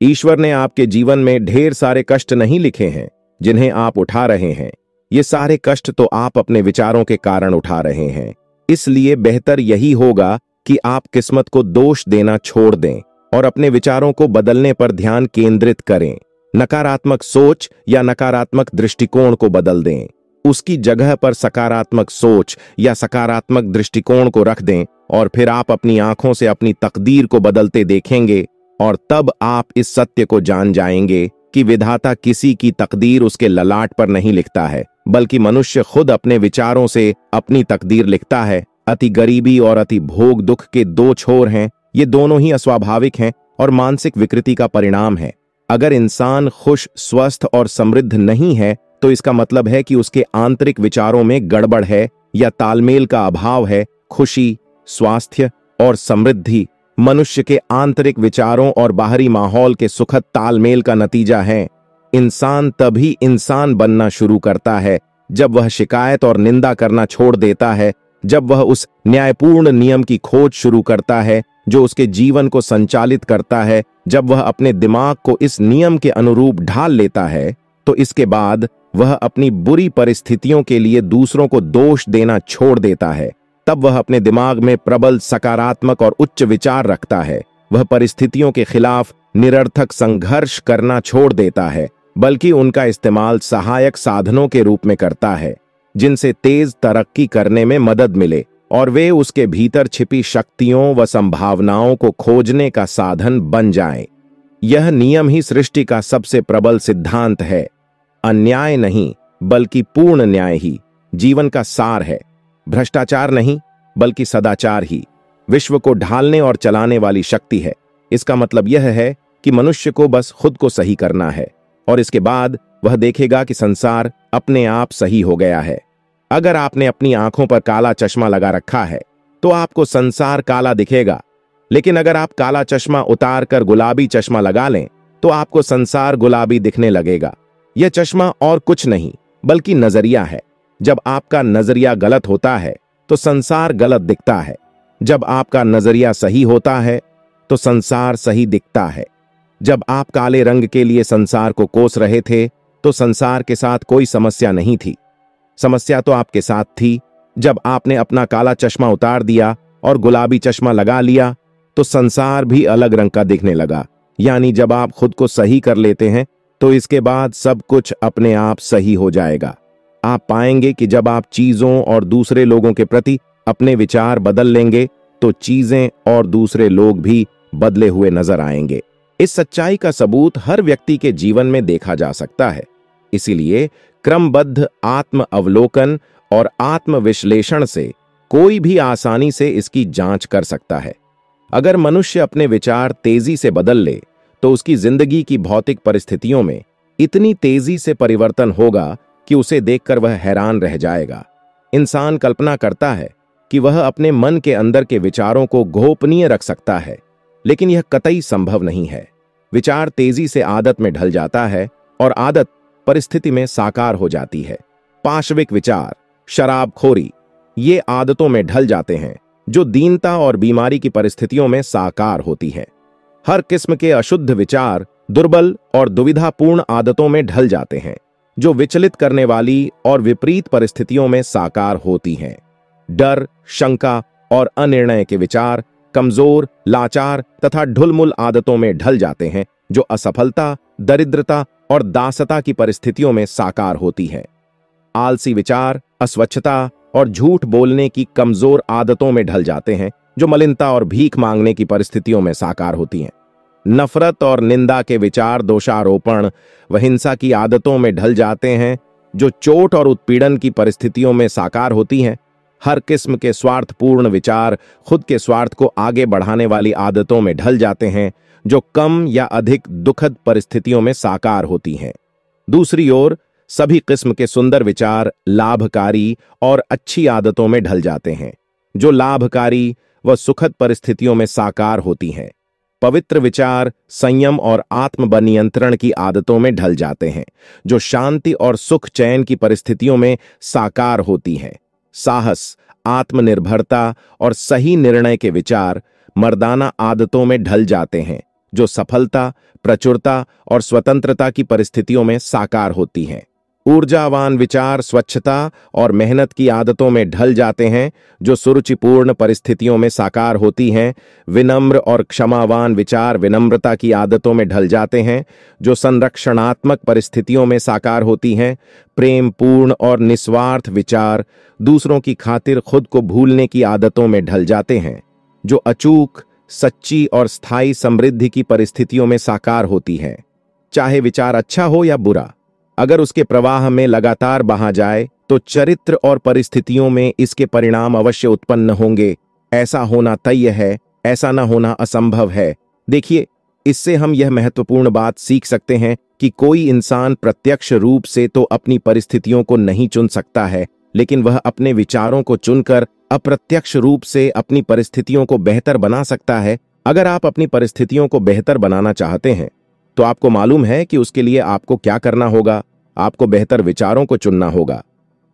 ईश्वर ने आपके जीवन में ढेर सारे कष्ट नहीं लिखे हैं जिन्हें आप उठा रहे हैं। ये सारे कष्ट तो आप अपने विचारों के कारण उठा रहे हैं। इसलिए बेहतर यही होगा कि आप किस्मत को दोष देना छोड़ दें और अपने विचारों को बदलने पर ध्यान केंद्रित करें। नकारात्मक सोच या नकारात्मक दृष्टिकोण को बदल दें, उसकी जगह पर सकारात्मक सोच या सकारात्मक दृष्टिकोण को रख दें और फिर आप अपनी आंखों से अपनी तकदीर को बदलते देखेंगे और तब आप इस सत्य को जान जाएंगे कि विधाता किसी की तकदीर उसके ललाट पर नहीं लिखता है, बल्कि मनुष्य खुद अपने विचारों से अपनी तकदीर लिखता है। अति गरीबी और अति भोग दुख के दो छोर हैं। ये दोनों ही अस्वाभाविक हैं और मानसिक विकृति का परिणाम है। अगर इंसान खुश, स्वस्थ और समृद्ध नहीं है तो इसका मतलब है कि उसके आंतरिक विचारों में गड़बड़ है या तालमेल का अभाव है। खुशी, स्वास्थ्य और समृद्धि मनुष्य के आंतरिक विचारों और बाहरी माहौल के सुखद तालमेल का नतीजा है। इंसान तभी इंसान बनना शुरू करता है जब वह शिकायत और निंदा करना छोड़ देता है, जब वह उस न्यायपूर्ण नियम की खोज शुरू करता है जो उसके जीवन को संचालित करता है, जब वह अपने दिमाग को इस नियम के अनुरूप ढाल लेता है, तो इसके बाद वह अपनी बुरी परिस्थितियों के लिए दूसरों को दोष देना छोड़ देता है। तब वह अपने दिमाग में प्रबल सकारात्मक और उच्च विचार रखता है। वह परिस्थितियों के खिलाफ निरर्थक संघर्ष करना छोड़ देता है, बल्कि उनका इस्तेमाल सहायक साधनों के रूप में करता है जिनसे तेज तरक्की करने में मदद मिले और वे उसके भीतर छिपी शक्तियों व संभावनाओं को खोजने का साधन बन जाएं। यह नियम ही सृष्टि का सबसे प्रबल सिद्धांत है। अन्याय नहीं, बल्कि पूर्ण न्याय ही जीवन का सार है। भ्रष्टाचार नहीं, बल्कि सदाचार ही विश्व को ढालने और चलाने वाली शक्ति है। इसका मतलब यह है कि मनुष्य को बस खुद को सही करना है और इसके बाद वह देखेगा कि संसार अपने आप सही हो गया है। अगर आपने अपनी आंखों पर काला चश्मा लगा रखा है तो आपको संसार काला दिखेगा, लेकिन अगर आप काला चश्मा उतार कर गुलाबी चश्मा लगा लें तो आपको संसार गुलाबी दिखने लगेगा। यह चश्मा और कुछ नहीं बल्कि नजरिया है। जब आपका नजरिया गलत होता है तो संसार गलत दिखता है। जब आपका नजरिया सही होता है तो संसार सही दिखता है। जब आप काले रंग के लिए संसार को कोस रहे थे तो संसार के साथ कोई समस्या नहीं थी। समस्या तो आपके साथ थी। जब आपने अपना काला चश्मा उतार दिया और गुलाबी चश्मा लगा लिया तो संसार भी अलग रंग का दिखने लगा। यानी जब आप खुद को सही कर लेते हैं तो इसके बाद सब कुछ अपने आप सही हो जाएगा। आप पाएंगे कि जब आप चीज़ों और दूसरे लोगों के प्रति अपने विचार बदल लेंगे तो चीज़ें और दूसरे लोग भी बदले हुए नजर आएंगे। इस सच्चाई का सबूत हर व्यक्ति के जीवन में देखा जा सकता है। इसीलिए क्रमबद्ध आत्म अवलोकन और आत्मविश्लेषण से कोई भी आसानी से इसकी जांच कर सकता है। अगर मनुष्य अपने विचार तेजी से बदल ले तो उसकी जिंदगी की भौतिक परिस्थितियों में इतनी तेजी से परिवर्तन होगा कि उसे देखकर वह हैरान रह जाएगा। इंसान कल्पना करता है कि वह अपने मन के अंदर के विचारों को गोपनीय रख सकता है, लेकिन यह कतई संभव नहीं है। विचार तेजी से आदत में ढल जाता है और आदत परिस्थिति में साकार हो जाती है। पाशविक विचार, शराबखोरी, ये आदतों में ढल जाते हैं जो दीनता और बीमारी की परिस्थितियों में साकार होती है। हर किस्म के अशुद्ध विचार दुर्बल और दुविधापूर्ण आदतों में ढल जाते हैं जो विचलित करने वाली और विपरीत परिस्थितियों में साकार होती हैं। डर, शंका और अनिर्णय के विचार कमजोर, लाचार तथा ढुलमुल आदतों में ढल जाते हैं जो असफलता, दरिद्रता और दासता की परिस्थितियों में साकार होती है। आलसी विचार, अस्वच्छता और झूठ बोलने की कमजोर आदतों में ढल जाते हैं जो मलिनता और भीख मांगने की परिस्थितियों में साकार होती हैं। नफरत और निंदा के विचार दोषारोपण व हिंसा की आदतों में ढल जाते हैं जो चोट और उत्पीड़न की परिस्थितियों में साकार होती हैं। हर किस्म के स्वार्थपूर्ण विचार खुद के स्वार्थ को आगे बढ़ाने वाली आदतों में ढल जाते हैं जो कम या अधिक दुखद परिस्थितियों में साकार होती हैं। दूसरी ओर सभी किस्म के सुंदर विचार लाभकारी और अच्छी आदतों में ढल जाते हैं जो लाभकारी व सुखद परिस्थितियों में साकार होती हैं। पवित्र विचार संयम और आत्मनियंत्रण की आदतों में ढल जाते हैं जो शांति और सुख चैन की परिस्थितियों में साकार होती हैं। साहस आत्मनिर्भरता और सही निर्णय के विचार मर्दाना आदतों में ढल जाते हैं जो सफलता प्रचुरता और स्वतंत्रता की परिस्थितियों में साकार होती हैं। ऊर्जावान विचार स्वच्छता और मेहनत की आदतों में ढल जाते हैं जो सुरुचिपूर्ण परिस्थितियों में साकार होती हैं। विनम्र और क्षमावान विचार विनम्रता की आदतों में ढल जाते हैं जो संरक्षणात्मक परिस्थितियों में साकार होती हैं। प्रेम पूर्ण और निस्वार्थ विचार दूसरों की खातिर खुद को भूलने की आदतों में ढल जाते हैं जो अचूक सच्ची और स्थायी समृद्धि की परिस्थितियों में साकार होती हैं। चाहे विचार अच्छा हो या बुरा, अगर उसके प्रवाह में लगातार बहा जाए तो चरित्र और परिस्थितियों में इसके परिणाम अवश्य उत्पन्न होंगे। ऐसा होना तय है, ऐसा न होना असंभव है। देखिए, इससे हम यह महत्वपूर्ण बात सीख सकते हैं कि कोई इंसान प्रत्यक्ष रूप से तो अपनी परिस्थितियों को नहीं चुन सकता है, लेकिन वह अपने विचारों को चुनकर अप्रत्यक्ष रूप से अपनी परिस्थितियों को बेहतर बना सकता है। अगर आप अपनी परिस्थितियों को बेहतर बनाना चाहते हैं तो आपको मालूम है कि उसके लिए आपको क्या करना होगा। आपको बेहतर विचारों को चुनना होगा,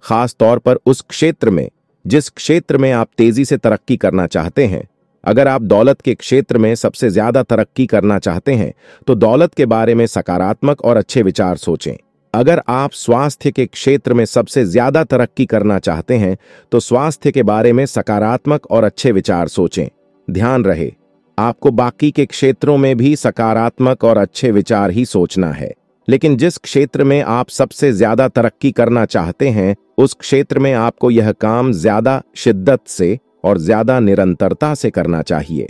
खास तौर पर उस क्षेत्र में जिस क्षेत्र में आप तेजी से तरक्की करना चाहते हैं। अगर आप दौलत के क्षेत्र में सबसे ज्यादा तरक्की करना चाहते हैं तो दौलत के बारे में सकारात्मक और अच्छे विचार सोचें। अगर आप स्वास्थ्य के क्षेत्र में सबसे ज्यादा तरक्की करना चाहते हैं तो स्वास्थ्य के बारे में सकारात्मक और अच्छे विचार सोचें। ध्यान रहे, आपको बाकी के क्षेत्रों में भी सकारात्मक और अच्छे विचार ही सोचना है, लेकिन जिस क्षेत्र में आप सबसे ज्यादा तरक्की करना चाहते हैं उस क्षेत्र में आपको यह काम ज्यादा शिद्दत से और ज्यादा निरंतरता से करना चाहिए।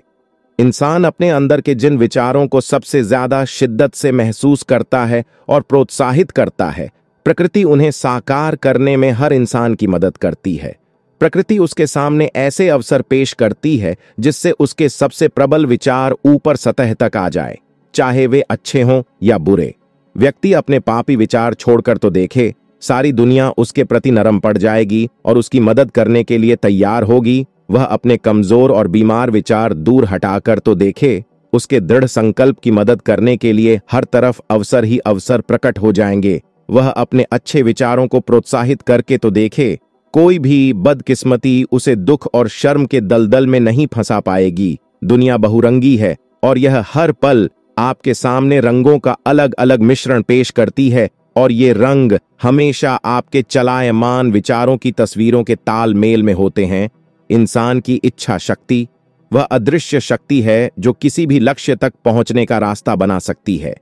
इंसान अपने अंदर के जिन विचारों को सबसे ज्यादा शिद्दत से महसूस करता है और प्रोत्साहित करता है, प्रकृति उन्हें साकार करने में हर इंसान की मदद करती है। प्रकृति उसके सामने ऐसे अवसर पेश करती है जिससे उसके सबसे प्रबल विचार ऊपर सतह तक आ जाए, चाहे वे अच्छे हों या बुरे। व्यक्ति अपने पापी विचार छोड़कर तो देखे, सारी दुनिया उसके प्रति नरम पड़ जाएगी और उसकी मदद करने के लिए तैयार होगी। वह अपने कमजोर और बीमार विचार दूर हटाकर तो देखे, उसके दृढ़ संकल्प की मदद करने के लिए हर तरफ अवसर ही अवसर प्रकट हो जाएंगे। वह अपने अच्छे विचारों को प्रोत्साहित करके तो देखे, कोई भी बदकिस्मती उसे दुख और शर्म के दलदल में नहीं फंसा पाएगी। दुनिया बहुरंगी है और यह हर पल आपके सामने रंगों का अलग अलग मिश्रण पेश करती है, और ये रंग हमेशा आपके चलायमान विचारों की तस्वीरों के तालमेल में होते हैं। इंसान की इच्छा शक्ति वह अदृश्य शक्ति है जो किसी भी लक्ष्य तक पहुंचने का रास्ता बना सकती है,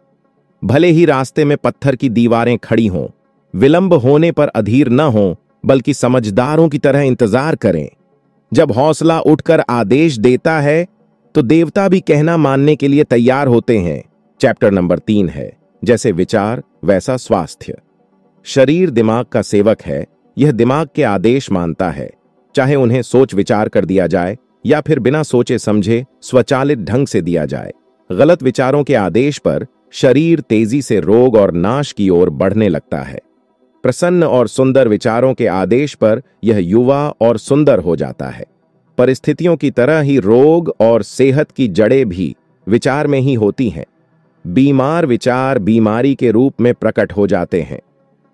भले ही रास्ते में पत्थर की दीवारें खड़ी हों। विलंब होने पर अधीर न हों, बल्कि समझदारों की तरह इंतजार करें। जब हौसला उठकर आदेश देता है तो देवता भी कहना मानने के लिए तैयार होते हैं। चैप्टर नंबर तीन है, जैसे विचार वैसा स्वास्थ्य। शरीर दिमाग का सेवक है, यह दिमाग के आदेश मानता है, चाहे उन्हें सोच विचार कर दिया जाए या फिर बिना सोचे समझे स्वचालित ढंग से दिया जाए। गलत विचारों के आदेश पर शरीर तेजी से रोग और नाश की ओर बढ़ने लगता है। प्रसन्न और सुंदर विचारों के आदेश पर यह युवा और सुंदर हो जाता है। परिस्थितियों की तरह ही रोग और सेहत की जड़ें भी विचार में ही होती हैं। बीमार विचार बीमारी के रूप में प्रकट हो जाते हैं।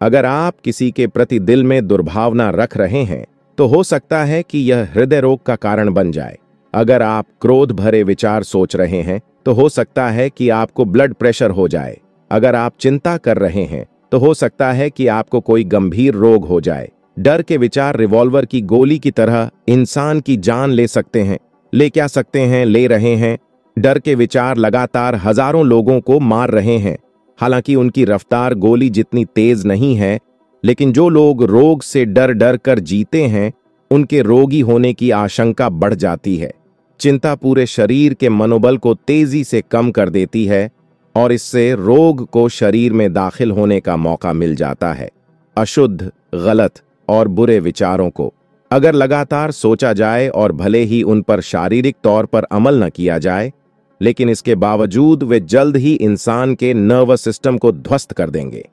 अगर आप किसी के प्रति दिल में दुर्भावना रख रहे हैं तो हो सकता है कि यह हृदय रोग का कारण बन जाए। अगर आप क्रोध भरे विचार सोच रहे हैं तो हो सकता है कि आपको ब्लड प्रेशर हो जाए। अगर आप चिंता कर रहे हैं तो हो सकता है कि आपको कोई गंभीर रोग हो जाए। डर के विचार रिवॉल्वर की गोली की तरह इंसान की जान ले सकते हैं, ले क्या सकते हैं, ले रहे हैं। डर के विचार लगातार हजारों लोगों को मार रहे हैं। हालांकि उनकी रफ्तार गोली जितनी तेज नहीं है, लेकिन जो लोग रोग से डर डर कर जीते हैं उनके रोगी होने की आशंका बढ़ जाती है। चिंता पूरे शरीर के मनोबल को तेजी से कम कर देती है और इससे रोग को शरीर में दाखिल होने का मौका मिल जाता है। अशुद्ध, गलत और बुरे विचारों को अगर लगातार सोचा जाए और भले ही उन पर शारीरिक तौर पर अमल न किया जाए, लेकिन इसके बावजूद वे जल्द ही इंसान के नर्वस सिस्टम को ध्वस्त कर देंगे।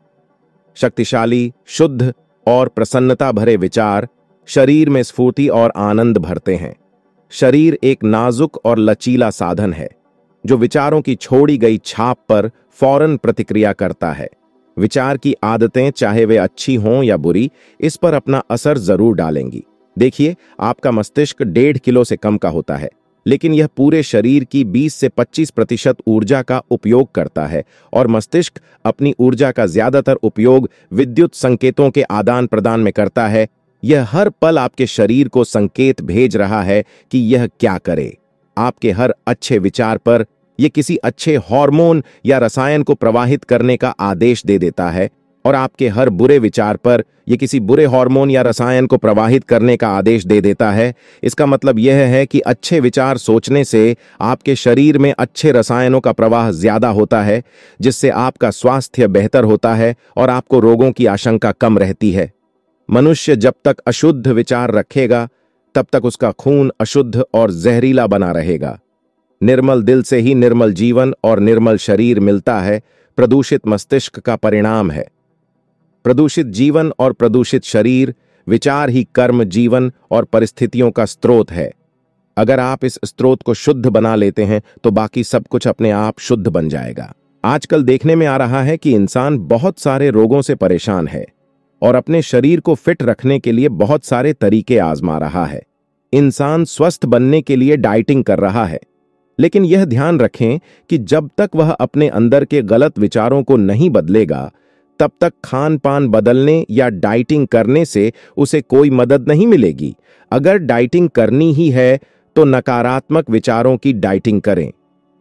शक्तिशाली, शुद्ध और प्रसन्नता भरे विचार शरीर में स्फूर्ति और आनंद भरते हैं। शरीर एक नाजुक और लचीला साधन है जो विचारों की छोड़ी गई छाप पर फौरन प्रतिक्रिया करता है। विचार की आदतें, चाहे वे अच्छी हों या बुरी, इस पर अपना असर जरूर डालेंगी। देखिए, आपका मस्तिष्क डेढ़ किलो से कम का होता है, लेकिन यह पूरे शरीर की बीस से पच्चीस प्रतिशत ऊर्जा का उपयोग करता है और मस्तिष्क अपनी ऊर्जा का ज्यादातर उपयोग विद्युत संकेतों के आदान प्रदान में करता है। यह हर पल आपके शरीर को संकेत भेज रहा है कि यह क्या करे। आपके हर अच्छे विचार पर यह किसी अच्छे हार्मोन या रसायन को प्रवाहित करने का आदेश दे देता है और आपके हर बुरे विचार पर यह किसी बुरे हार्मोन या रसायन को प्रवाहित करने का आदेश दे देता है। इसका मतलब यह है कि अच्छे विचार सोचने से आपके शरीर में अच्छे रसायनों का प्रवाह ज्यादा होता है, जिससे आपका स्वास्थ्य बेहतर होता है और आपको रोगों की आशंका कम रहती है। मनुष्य जब तक अशुद्ध विचार रखेगा, तब तक उसका खून अशुद्ध और जहरीला बना रहेगा। निर्मल दिल से ही निर्मल जीवन और निर्मल शरीर मिलता है, प्रदूषित मस्तिष्क का परिणाम है। प्रदूषित जीवन और प्रदूषित शरीर, विचार ही कर्म, जीवन और परिस्थितियों का स्रोत है। अगर आप इस स्रोत को शुद्ध बना लेते हैं तो बाकी सब कुछ अपने आप शुद्ध बन जाएगा। आजकल देखने में आ रहा है कि इंसान बहुत सारे रोगों से परेशान है और अपने शरीर को फिट रखने के लिए बहुत सारे तरीके आजमा रहा है। इंसान स्वस्थ बनने के लिए डाइटिंग कर रहा है, लेकिन यह ध्यान रखें कि जब तक वह अपने अंदर के गलत विचारों को नहीं बदलेगा, तब तक खान पान बदलने या डाइटिंग करने से उसे कोई मदद नहीं मिलेगी। अगर डाइटिंग करनी ही है तो नकारात्मक विचारों की डाइटिंग करें,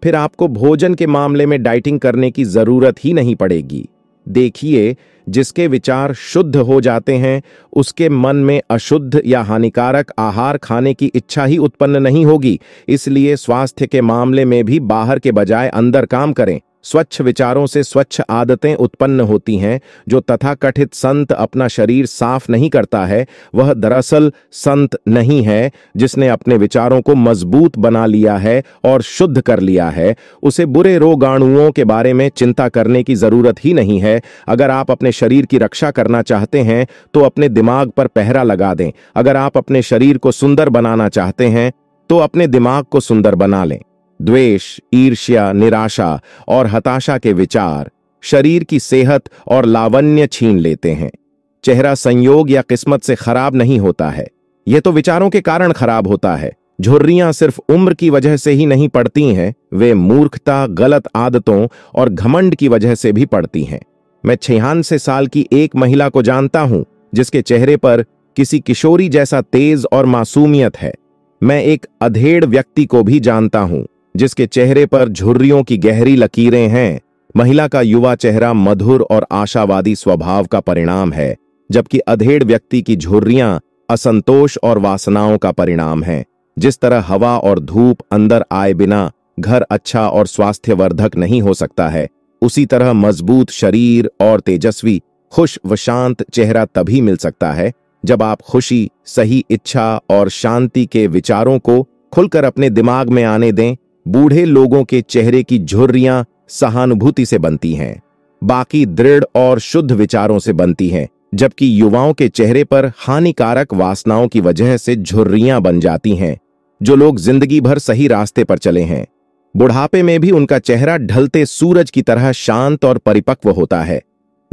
फिर आपको भोजन के मामले में डाइटिंग करने की जरूरत ही नहीं पड़ेगी। देखिए, जिसके विचार शुद्ध हो जाते हैं उसके मन में अशुद्ध या हानिकारक आहार खाने की इच्छा ही उत्पन्न नहीं होगी। इसलिए स्वास्थ्य के मामले में भी बाहर के बजाय अंदर काम करें। स्वच्छ विचारों से स्वच्छ आदतें उत्पन्न होती हैं। जो तथाकथित संत अपना शरीर साफ नहीं करता है, वह दरअसल संत नहीं है। जिसने अपने विचारों को मजबूत बना लिया है और शुद्ध कर लिया है, उसे बुरे रोगाणुओं के बारे में चिंता करने की जरूरत ही नहीं है। अगर आप अपने शरीर की रक्षा करना चाहते हैं तो अपने दिमाग पर पहरा लगा दें। अगर आप अपने शरीर को सुंदर बनाना चाहते हैं तो अपने दिमाग को सुंदर बना लें। द्वेष, ईर्ष्या, निराशा और हताशा के विचार शरीर की सेहत और लावण्य छीन लेते हैं। चेहरा संयोग या किस्मत से खराब नहीं होता है, यह तो विचारों के कारण खराब होता है। झुर्रियां सिर्फ उम्र की वजह से ही नहीं पड़ती हैं, वे मूर्खता, गलत आदतों और घमंड की वजह से भी पड़ती हैं। मैं छियानवे साल की एक महिला को जानता हूं जिसके चेहरे पर किसी किशोरी जैसा तेज और मासूमियत है। मैं एक अधेड़ व्यक्ति को भी जानता हूं जिसके चेहरे पर झुर्रियों की गहरी लकीरें हैं। महिला का युवा चेहरा मधुर और आशावादी स्वभाव का परिणाम है, जबकि अधेड़ व्यक्ति की झुर्रियां असंतोष और वासनाओं का परिणाम है। जिस तरह हवा और धूप अंदर आए बिना घर अच्छा और स्वास्थ्यवर्धक नहीं हो सकता है, उसी तरह मजबूत शरीर और तेजस्वी, खुश व शांत चेहरा तभी मिल सकता है जब आप खुशी, सही इच्छा और शांति के विचारों को खुलकर अपने दिमाग में आने दें। बूढ़े लोगों के चेहरे की झुर्रियां सहानुभूति से बनती हैं, बाकी दृढ़ और शुद्ध विचारों से बनती हैं, जबकि युवाओं के चेहरे पर हानिकारक वासनाओं की वजह से झुर्रियां बन जाती हैं। जो लोग जिंदगी भर सही रास्ते पर चले हैं, बुढ़ापे में भी उनका चेहरा ढलते सूरज की तरह शांत और परिपक्व होता है।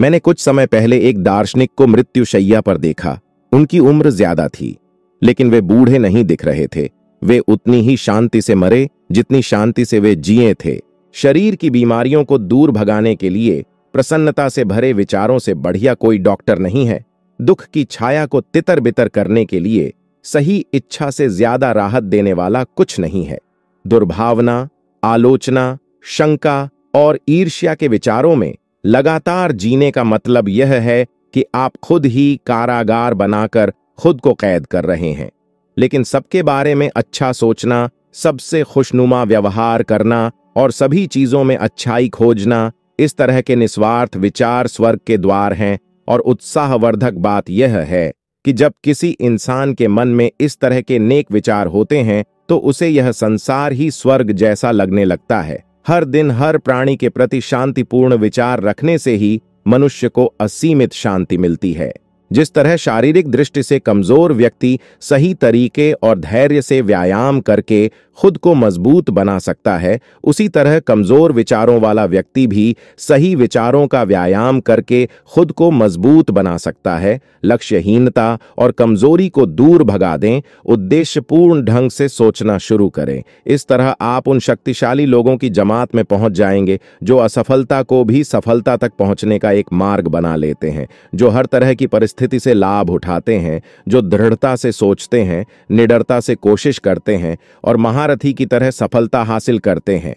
मैंने कुछ समय पहले एक दार्शनिक को मृत्युशैया पर देखा। उनकी उम्र ज्यादा थी, लेकिन वे बूढ़े नहीं दिख रहे थे। वे उतनी ही शांति से मरे जितनी शांति से वे जिए थे। शरीर की बीमारियों को दूर भगाने के लिए प्रसन्नता से भरे विचारों से बढ़िया कोई डॉक्टर नहीं है। दुख की छाया को तितर बितर करने के लिए सही इच्छा से ज्यादा राहत देने वाला कुछ नहीं है। दुर्भावना, आलोचना, शंका और ईर्ष्या के विचारों में लगातार जीने का मतलब यह है कि आप खुद ही कारागार बनाकर खुद को कैद कर रहे हैं। लेकिन सबके बारे में अच्छा सोचना, सबसे खुशनुमा व्यवहार करना और सभी चीजों में अच्छाई खोजना, इस तरह के निस्वार्थ विचार स्वर्ग के द्वार हैं। और उत्साहवर्धक बात यह है कि जब किसी इंसान के मन में इस तरह के नेक विचार होते हैं तो उसे यह संसार ही स्वर्ग जैसा लगने लगता है। हर दिन हर प्राणी के प्रति शांतिपूर्ण विचार रखने से ही मनुष्य को असीमित शांति मिलती है। जिस तरह शारीरिक दृष्टि से कमजोर व्यक्ति सही तरीके और धैर्य से व्यायाम करके खुद को मजबूत बना सकता है, उसी तरह कमजोर विचारों वाला व्यक्ति भी सही विचारों का व्यायाम करके खुद को मजबूत बना सकता है। लक्ष्यहीनता और कमजोरी को दूर भगा दें, उद्देश्यपूर्ण ढंग से सोचना शुरू करें। इस तरह आप उन शक्तिशाली लोगों की जमात में पहुंच जाएंगे जो असफलता को भी सफलता तक पहुंचने का एक मार्ग बना लेते हैं, जो हर तरह की स्थिति से लाभ उठाते हैं, जो दृढ़ता से सोचते हैं, निडरता से कोशिश करते हैं और महारथी की तरह सफलता हासिल करते हैं।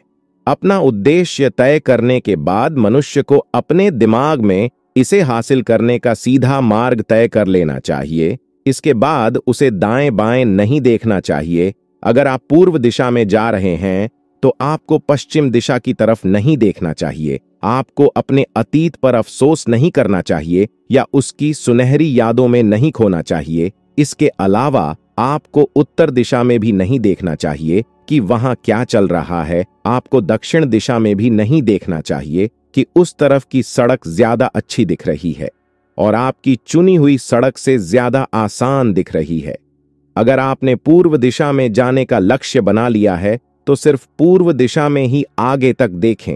अपना उद्देश्य तय करने के बाद मनुष्य को अपने दिमाग में इसे हासिल करने का सीधा मार्ग तय कर लेना चाहिए। इसके बाद उसे दाएं बाएं नहीं देखना चाहिए। अगर आप पूर्व दिशा में जा रहे हैं तो आपको पश्चिम दिशा की तरफ नहीं देखना चाहिए। आपको अपने अतीत पर अफसोस नहीं करना चाहिए या उसकी सुनहरी यादों में नहीं खोना चाहिए। इसके अलावा आपको उत्तर दिशा में भी नहीं देखना चाहिए कि वहां क्या चल रहा है। आपको दक्षिण दिशा में भी नहीं देखना चाहिए कि उस तरफ की सड़क ज्यादा अच्छी दिख रही है और आपकी चुनी हुई सड़क से ज्यादा आसान दिख रही है। अगर आपने पूर्व दिशा में जाने का लक्ष्य बना लिया है तो सिर्फ पूर्व दिशा में ही आगे तक देखें,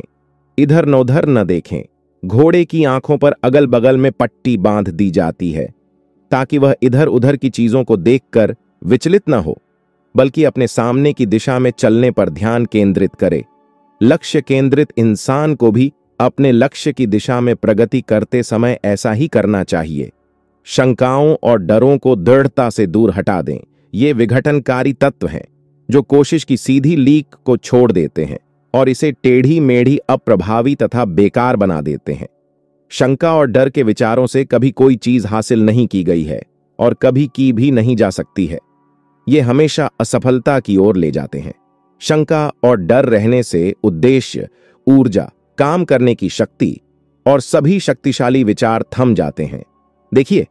इधर नोधर न देखें। घोड़े की आंखों पर अगल बगल में पट्टी बांध दी जाती है ताकि वह इधर उधर की चीजों को देखकर विचलित न हो, बल्कि अपने सामने की दिशा में चलने पर ध्यान केंद्रित करे। लक्ष्य केंद्रित इंसान को भी अपने लक्ष्य की दिशा में प्रगति करते समय ऐसा ही करना चाहिए। शंकाओं और डरों को दृढ़ता से दूर हटा दें। ये विघटनकारी तत्व हैं जो कोशिश की सीधी लीक को छोड़ देते हैं और इसे टेढ़ी मेढ़ी, अप्रभावी तथा बेकार बना देते हैं। शंका और डर के विचारों से कभी कोई चीज हासिल नहीं की गई है और कभी की भी नहीं जा सकती है। ये हमेशा असफलता की ओर ले जाते हैं। शंका और डर रहने से उद्देश्य, ऊर्जा, काम करने की शक्ति और सभी शक्तिशाली विचार थम जाते हैं। देखिए,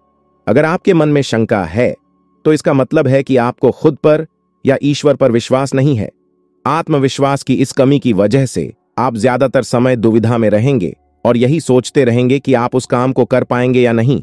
अगर आपके मन में शंका है तो इसका मतलब है कि आपको खुद पर या ईश्वर पर विश्वास नहीं है। आत्मविश्वास की इस कमी की वजह से आप ज्यादातर समय दुविधा में रहेंगे और यही सोचते रहेंगे कि आप उस काम को कर पाएंगे या नहीं।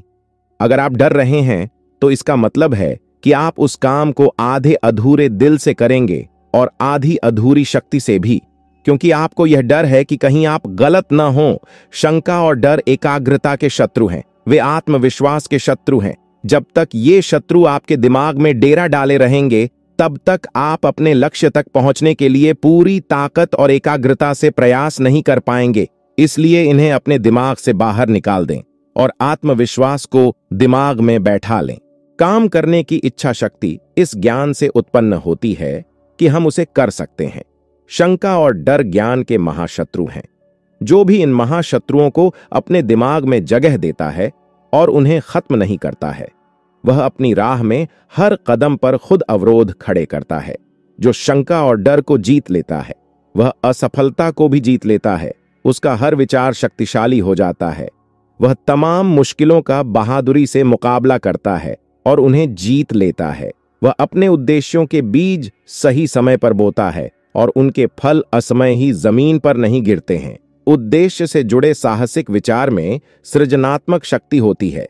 अगर आप डर रहे हैं तो इसका मतलब है कि आप उस काम को आधे अधूरे दिल से करेंगे और आधी अधूरी शक्ति से भी, क्योंकि आपको यह डर है कि कहीं आप गलत ना हों। शंका और डर एकाग्रता के शत्रु हैं, वे आत्मविश्वास के शत्रु हैं। जब तक ये शत्रु आपके दिमाग में डेरा डाले रहेंगे तब तक आप अपने लक्ष्य तक पहुंचने के लिए पूरी ताकत और एकाग्रता से प्रयास नहीं कर पाएंगे। इसलिए इन्हें अपने दिमाग से बाहर निकाल दें और आत्मविश्वास को दिमाग में बैठा लें। काम करने की इच्छा शक्ति इस ज्ञान से उत्पन्न होती है कि हम उसे कर सकते हैं। शंका और डर ज्ञान के महाशत्रु हैं। जो भी इन महाशत्रुओं को अपने दिमाग में जगह देता है और उन्हें खत्म नहीं करता है, वह अपनी राह में हर कदम पर खुद अवरोध खड़े करता है। जो शंका और डर को जीत लेता है वह असफलता को भी जीत लेता है। उसका हर विचार शक्तिशाली हो जाता है। वह तमाम मुश्किलों का बहादुरी से मुकाबला करता है और उन्हें जीत लेता है। वह अपने उद्देश्यों के बीज सही समय पर बोता है और उनके फल असमय ही जमीन पर नहीं गिरते हैं। उद्देश्य से जुड़े साहसिक विचार में सृजनात्मक शक्ति होती है।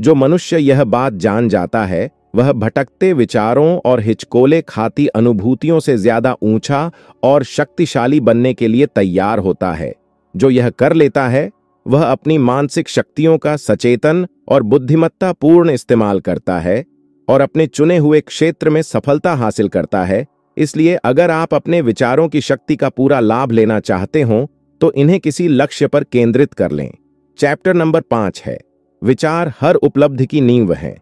जो मनुष्य यह बात जान जाता है वह भटकते विचारों और हिचकोले खाती अनुभूतियों से ज्यादा ऊंचा और शक्तिशाली बनने के लिए तैयार होता है। जो यह कर लेता है वह अपनी मानसिक शक्तियों का सचेतन और बुद्धिमत्तापूर्ण इस्तेमाल करता है और अपने चुने हुए क्षेत्र में सफलता हासिल करता है। इसलिए अगर आप अपने विचारों की शक्ति का पूरा लाभ लेना चाहते हो तो इन्हें किसी लक्ष्य पर केंद्रित कर लें। चैप्टर नंबर पांच है विचार हर उपलब्धि की नींव है।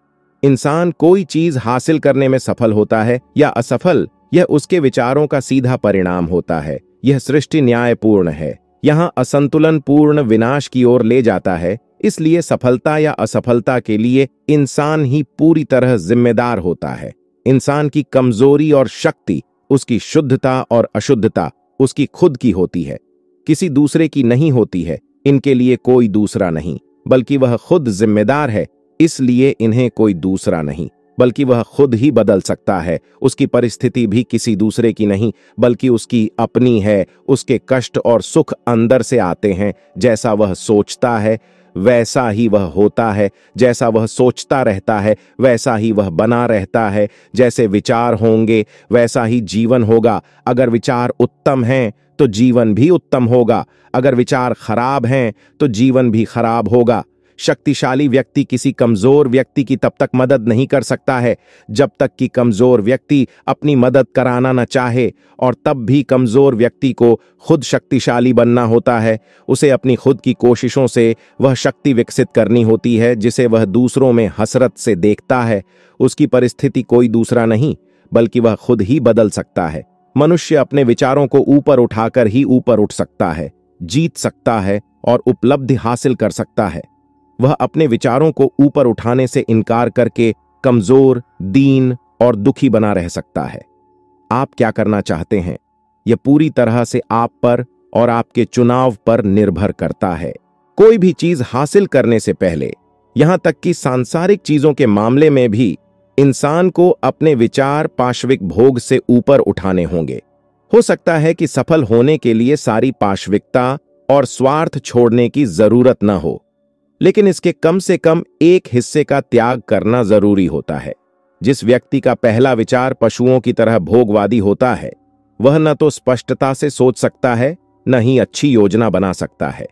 इंसान कोई चीज हासिल करने में सफल होता है या असफल, यह उसके विचारों का सीधा परिणाम होता है। यह सृष्टि न्यायपूर्ण है, यहाँ असंतुलन पूर्ण विनाश की ओर ले जाता है। इसलिए सफलता या असफलता के लिए इंसान ही पूरी तरह जिम्मेदार होता है। इंसान की कमजोरी और शक्ति उसकी शुद्धता और अशुद्धता उसकी खुद की होती है, किसी दूसरे की नहीं होती है। इनके लिए कोई दूसरा नहीं, बल्कि वह खुद जिम्मेदार है, इसलिए इन्हें कोई दूसरा नहीं, बल्कि वह खुद ही बदल सकता है। उसकी परिस्थिति भी किसी दूसरे की नहीं, बल्कि उसकी अपनी है। उसके कष्ट और सुख अंदर से आते हैं। जैसा वह सोचता है वैसा ही वह होता है, जैसा वह सोचता रहता है वैसा ही वह बना रहता है, जैसे विचार होंगे वैसा ही जीवन होगा। अगर विचार उत्तम हैं तो जीवन भी उत्तम होगा, अगर विचार खराब हैं तो जीवन भी खराब होगा। शक्तिशाली व्यक्ति किसी कमजोर व्यक्ति की तब तक मदद नहीं कर सकता है जब तक कि कमजोर व्यक्ति अपनी मदद कराना न चाहे, और तब भी कमजोर व्यक्ति को खुद शक्तिशाली बनना होता है। उसे अपनी खुद की कोशिशों से वह शक्ति विकसित करनी होती है जिसे वह दूसरों में हसरत से देखता है। उसकी परिस्थिति कोई दूसरा नहीं, बल्कि वह खुद ही बदल सकता है। मनुष्य अपने विचारों को ऊपर उठाकर ही ऊपर उठ सकता है, जीत सकता है और उपलब्धि हासिल कर सकता है। वह अपने विचारों को ऊपर उठाने से इनकार करके कमजोर, दीन और दुखी बना रह सकता है। आप क्या करना चाहते हैं यह पूरी तरह से आप पर और आपके चुनाव पर निर्भर करता है। कोई भी चीज हासिल करने से पहले, यहां तक कि सांसारिक चीजों के मामले में भी, इंसान को अपने विचार पार्श्विक भोग से ऊपर उठाने होंगे। हो सकता है कि सफल होने के लिए सारी पार्श्विकता और स्वार्थ छोड़ने की जरूरत न हो, लेकिन इसके कम से कम एक हिस्से का त्याग करना जरूरी होता है। जिस व्यक्ति का पहला विचार पशुओं की तरह भोगवादी होता है, वह न तो स्पष्टता से सोच सकता है, न ही अच्छी योजना बना सकता है।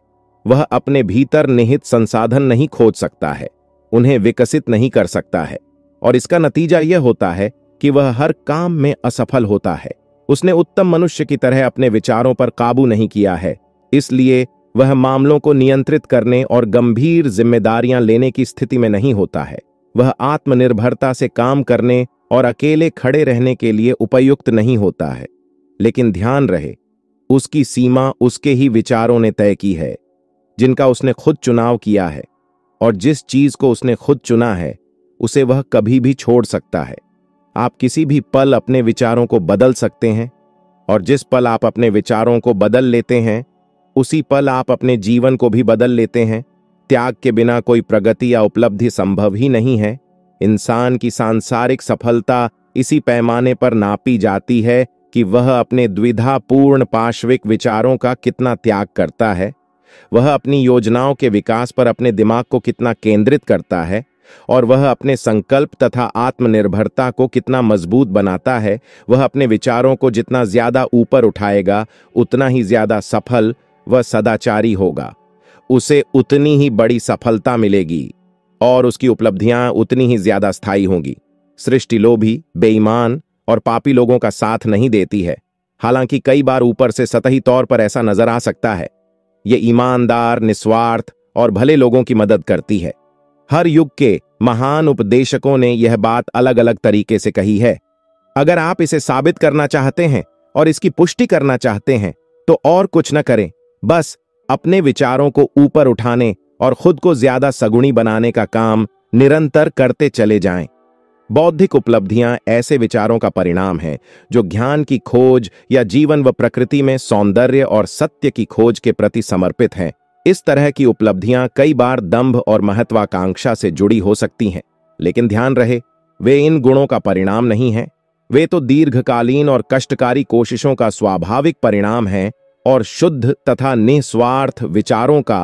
वह अपने भीतर निहित संसाधन नहीं खोज सकता है, उन्हें विकसित नहीं कर सकता है, और इसका नतीजा यह होता है कि वह हर काम में असफल होता है। उसने उत्तम मनुष्य की तरह अपने विचारों पर काबू नहीं किया है, इसलिए वह मामलों को नियंत्रित करने और गंभीर जिम्मेदारियां लेने की स्थिति में नहीं होता है। वह आत्मनिर्भरता से काम करने और अकेले खड़े रहने के लिए उपयुक्त नहीं होता है। लेकिन ध्यान रहे, उसकी सीमा उसके ही विचारों ने तय की है, जिनका उसने खुद चुनाव किया है, और जिस चीज को उसने खुद चुना है उसे वह कभी भी छोड़ सकता है। आप किसी भी पल अपने विचारों को बदल सकते हैं, और जिस पल आप अपने विचारों को बदल लेते हैं उसी पल आप अपने जीवन को भी बदल लेते हैं। त्याग के बिना कोई प्रगति या उपलब्धि संभव ही नहीं है। इंसान की सांसारिक सफलता इसी पैमाने पर नापी जाती है कि वह अपने द्विधापूर्ण पार्श्विक विचारों का कितना त्याग करता है, वह अपनी योजनाओं के विकास पर अपने दिमाग को कितना केंद्रित करता है, और वह अपने संकल्प तथा आत्मनिर्भरता को कितना मजबूत बनाता है। वह अपने विचारों को जितना ज्यादा ऊपर उठाएगा, उतना ही ज्यादा सफल वह सदाचारी होगा, उसे उतनी ही बड़ी सफलता मिलेगी और उसकी उपलब्धियां उतनी ही ज्यादा स्थायी होंगी। सृष्टि लोभी, बेईमान और पापी लोगों का साथ नहीं देती है। हालांकि कई बार ऊपर से सतही तौर पर ऐसा नजर आ सकता है, ये ईमानदार, निस्वार्थ और भले लोगों की मदद करती है। हर युग के महान उपदेशकों ने यह बात अलग अलग तरीके से कही है। अगर आप इसे साबित करना चाहते हैं और इसकी पुष्टि करना चाहते हैं तो और कुछ न करें, बस अपने विचारों को ऊपर उठाने और खुद को ज्यादा सगुणी बनाने का काम निरंतर करते चले जाएं। बौद्धिक उपलब्धियां ऐसे विचारों का परिणाम है जो ज्ञान की खोज या जीवन व प्रकृति में सौंदर्य और सत्य की खोज के प्रति समर्पित हैं। इस तरह की उपलब्धियां कई बार दंभ और महत्वाकांक्षा से जुड़ी हो सकती हैं, लेकिन ध्यान रहे, वे इन गुणों का परिणाम नहीं है। वे तो दीर्घकालीन और कष्टकारी कोशिशों का स्वाभाविक परिणाम है, और शुद्ध तथा निस्वार्थ विचारों का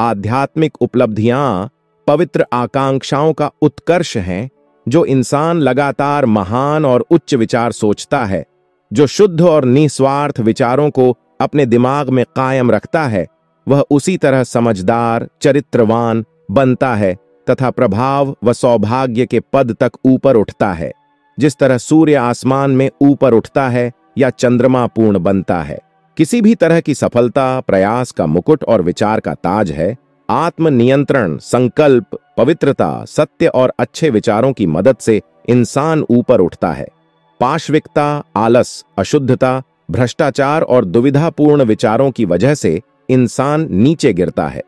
आध्यात्मिक उपलब्धियां पवित्र आकांक्षाओं का उत्कर्ष हैं, जो इंसान लगातार महान और उच्च विचार सोचता है, जो शुद्ध और निस्वार्थ विचारों को अपने दिमाग में कायम रखता है, वह उसी तरह समझदार, चरित्रवान बनता है तथा प्रभाव व सौभाग्य के पद तक ऊपर उठता है, जिस तरह सूर्य आसमान में ऊपर उठता है या चंद्रमा पूर्ण बनता है। किसी भी तरह की सफलता प्रयास का मुकुट और विचार का ताज है। आत्मनियंत्रण, संकल्प, पवित्रता, सत्य और अच्छे विचारों की मदद से इंसान ऊपर उठता है। पार्श्विकता, आलस, अशुद्धता, भ्रष्टाचार और दुविधापूर्ण विचारों की वजह से इंसान नीचे गिरता है।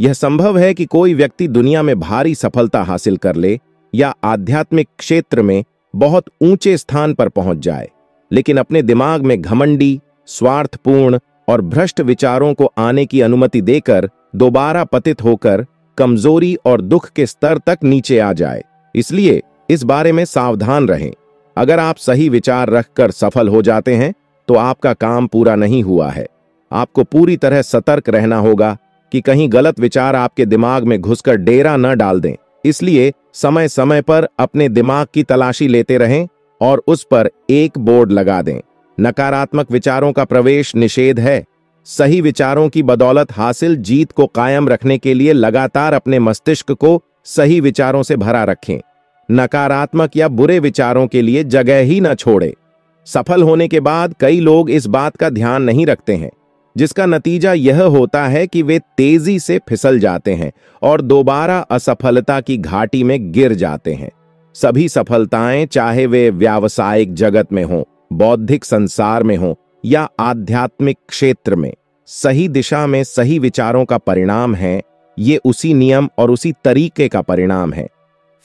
यह संभव है कि कोई व्यक्ति दुनिया में भारी सफलता हासिल कर ले या आध्यात्मिक क्षेत्र में बहुत ऊंचे स्थान पर पहुंच जाए, लेकिन अपने दिमाग में घमंडी, स्वार्थपूर्ण और भ्रष्ट विचारों को आने की अनुमति देकर दोबारा पतित होकर कमजोरी और दुख के स्तर तक नीचे आ जाए। इसलिए इस बारे में सावधान रहें। अगर आप सही विचार रखकर सफल हो जाते हैं तो आपका काम पूरा नहीं हुआ है। आपको पूरी तरह सतर्क रहना होगा कि कहीं गलत विचार आपके दिमाग में घुसकर डेरा न डाल दें। इसलिए समय समय पर अपने दिमाग की तलाशी लेते रहें और उस पर एक बोर्ड लगा दें। नकारात्मक विचारों का प्रवेश निषेध है। सही विचारों की बदौलत हासिल जीत को कायम रखने के लिए लगातार अपने मस्तिष्क को सही विचारों से भरा रखें। नकारात्मक या बुरे विचारों के लिए जगह ही न छोड़ें। सफल होने के बाद कई लोग इस बात का ध्यान नहीं रखते हैं, जिसका नतीजा यह होता है कि वे तेजी से फिसल जाते हैं और दोबारा असफलता की घाटी में गिर जाते हैं। सभी सफलताएं, चाहे वे व्यावसायिक जगत में हों, बौद्धिक संसार में हों या आध्यात्मिक क्षेत्र में, सही दिशा में सही विचारों का परिणाम है। ये उसी नियम और उसी तरीके का परिणाम है।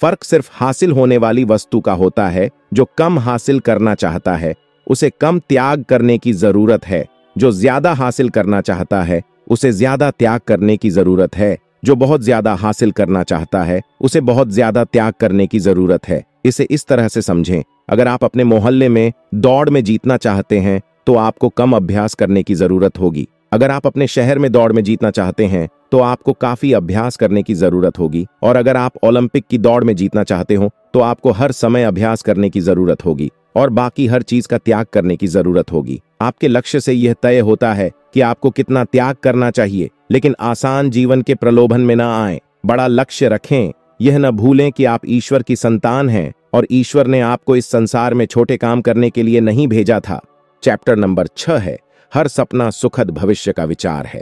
फर्क सिर्फ हासिल होने वाली वस्तु का होता है। जो कम हासिल करना चाहता है उसे कम त्याग करने की जरूरत है। जो ज्यादा हासिल करना चाहता है उसे ज्यादा त्याग करने की जरूरत है। जो बहुत ज्यादा हासिल करना चाहता है उसे बहुत ज्यादा त्याग करने की जरूरत है। इसे इस तरह से समझें, अगर आप अपने मोहल्ले में दौड़ में जीतना चाहते हैं तो आपको कम अभ्यास करने की जरूरत होगी। अगर आप अपने शहर में दौड़ में जीतना चाहते हैं तो आपको काफी अभ्यास करने की जरूरत होगी। और अगर आप ओलंपिक की दौड़ में जीतना चाहते हो तो आपको हर समय अभ्यास करने की जरूरत होगी और बाकी हर चीज का त्याग करने की जरूरत होगी। आपके लक्ष्य से यह तय होता है कि आपको कितना त्याग करना चाहिए, लेकिन आसान जीवन के प्रलोभन में न आएं। बड़ा लक्ष्य रखें। यह न भूलें कि आप ईश्वर की संतान हैं और ईश्वर ने आपको इस संसार में छोटे काम करने के लिए नहीं भेजा था। चैप्टर नंबर छह है, हर सपना सुखद भविष्य का विचार है।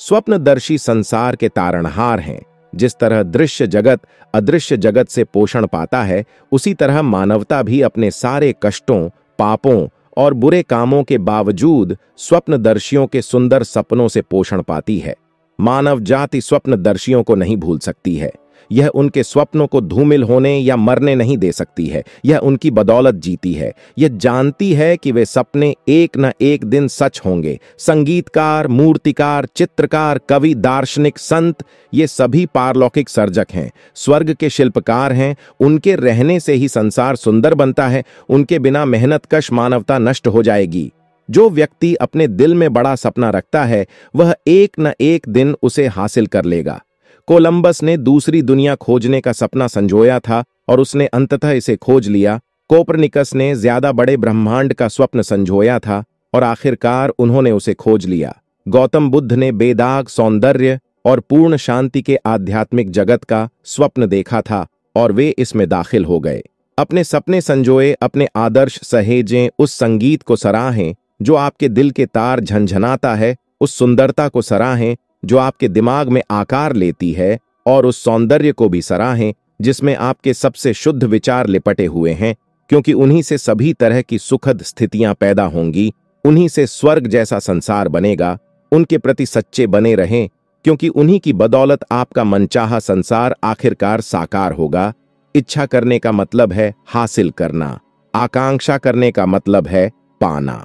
स्वप्नदर्शी संसार के तारणहार हैं। जिस तरह दृश्य जगत अदृश्य जगत से पोषण पाता है, उसी तरह मानवता भी अपने सारे कष्टों, पापों और बुरे कामों के बावजूद स्वप्नदर्शियों के सुंदर सपनों से पोषण पाती है। मानव जाति स्वप्नदर्शियों को नहीं भूल सकती है। यह उनके स्वप्नों को धूमिल होने या मरने नहीं दे सकती है। यह उनकी बदौलत जीती है। यह जानती है कि वे सपने एक न एक दिन सच होंगे। संगीतकार, मूर्तिकार, चित्रकार, कवि, दार्शनिक, संत, ये सभी पारलौकिक सर्जक हैं, स्वर्ग के शिल्पकार हैं। उनके रहने से ही संसार सुंदर बनता है। उनके बिना मेहनतकश मानवता नष्ट हो जाएगी। जो व्यक्ति अपने दिल में बड़ा सपना रखता है वह एक न एक दिन उसे हासिल कर लेगा। कोलंबस ने दूसरी दुनिया खोजने का सपना संजोया था और उसने अंततः इसे खोज लिया। कोपरनिकस ने ज्यादा बड़े ब्रह्मांड का स्वप्न संजोया था और आखिरकार उन्होंने उसे खोज लिया। गौतम बुद्ध ने बेदाग सौंदर्य और पूर्ण शांति के आध्यात्मिक जगत का स्वप्न देखा था और वे इसमें दाखिल हो गए। अपने सपने संजोए, अपने आदर्श सहेजें, उस संगीत को सराहें जो आपके दिल के तार झंझनाता है, उस सुंदरता को सराहें जो आपके दिमाग में आकार लेती है, और उस सौंदर्य को भी सराहें जिसमें आपके सबसे शुद्ध विचार लिपटे हुए हैं, क्योंकि उन्हीं से सभी तरह की सुखद स्थितियां पैदा होंगी। उन्हीं से स्वर्ग जैसा संसार बनेगा। उनके प्रति सच्चे बने रहें, क्योंकि उन्हीं की बदौलत आपका मनचाहा संसार आखिरकार साकार होगा। इच्छा करने का मतलब है हासिल करना। आकांक्षा करने का मतलब है पाना।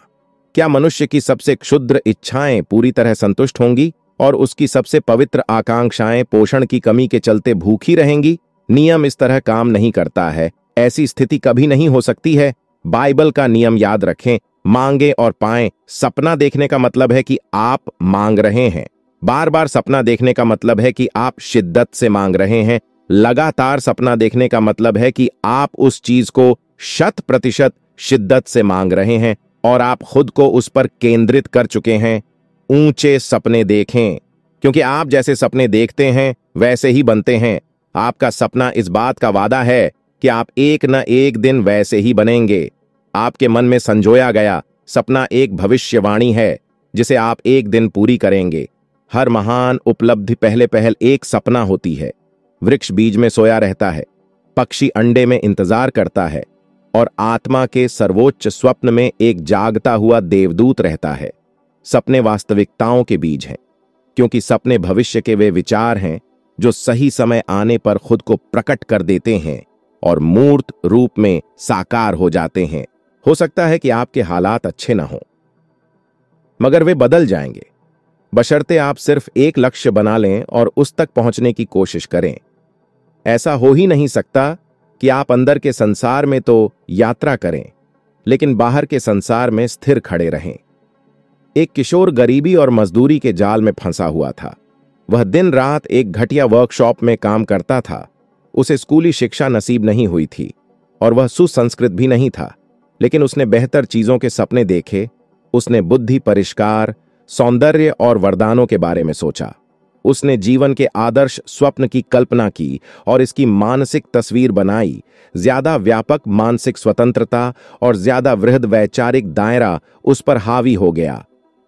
क्या मनुष्य की सबसे क्षुद्र इच्छाएं पूरी तरह संतुष्ट होंगी और उसकी सबसे पवित्र आकांक्षाएं पोषण की कमी के चलते भूखी रहेंगी? नियम इस तरह काम नहीं करता है। ऐसी स्थिति कभी नहीं हो सकती है। बाइबल का नियम याद रखें, मांगे और पाएं। सपना देखने का मतलब है कि आप मांग रहे हैं। बार बार सपना देखने का मतलब है कि आप शिद्दत से मांग रहे हैं। लगातार सपना देखने का मतलब है कि आप उस चीज को शत प्रतिशत शिद्दत से मांग रहे हैं और आप खुद को उस पर केंद्रित कर चुके हैं। ऊंचे सपने देखें, क्योंकि आप जैसे सपने देखते हैं वैसे ही बनते हैं। आपका सपना इस बात का वादा है कि आप एक न एक दिन वैसे ही बनेंगे। आपके मन में संजोया गया सपना एक भविष्यवाणी है जिसे आप एक दिन पूरी करेंगे। हर महान उपलब्धि पहले पहल एक सपना होती है। वृक्ष बीज में सोया रहता है, पक्षी अंडे में इंतजार करता है और आत्मा के सर्वोच्च स्वप्न में एक जागता हुआ देवदूत रहता है। सपने वास्तविकताओं के बीज हैं, क्योंकि सपने भविष्य के वे विचार हैं जो सही समय आने पर खुद को प्रकट कर देते हैं और मूर्त रूप में साकार हो जाते हैं। हो सकता है कि आपके हालात अच्छे ना हों, मगर वे बदल जाएंगे, बशर्ते आप सिर्फ एक लक्ष्य बना लें और उस तक पहुंचने की कोशिश करें। ऐसा हो ही नहीं सकता कि आप अंदर के संसार में तो यात्रा करें लेकिन बाहर के संसार में स्थिर खड़े रहें। एक किशोर गरीबी और मजदूरी के जाल में फंसा हुआ था। वह दिन रात एक घटिया वर्कशॉप में काम करता था। उसे स्कूली शिक्षा नसीब नहीं हुई थी और वह सुसंस्कृत भी नहीं था, लेकिन उसने बेहतर चीजों के सपने देखे। उसने बुद्धि, परिष्कार, सौंदर्य और वरदानों के बारे में सोचा। उसने जीवन के आदर्श स्वप्न की कल्पना की और इसकी मानसिक तस्वीर बनाई, ज्यादा व्यापक मानसिक स्वतंत्रता और ज्यादा वृहद वैचारिक दायरा उस पर हावी हो गया।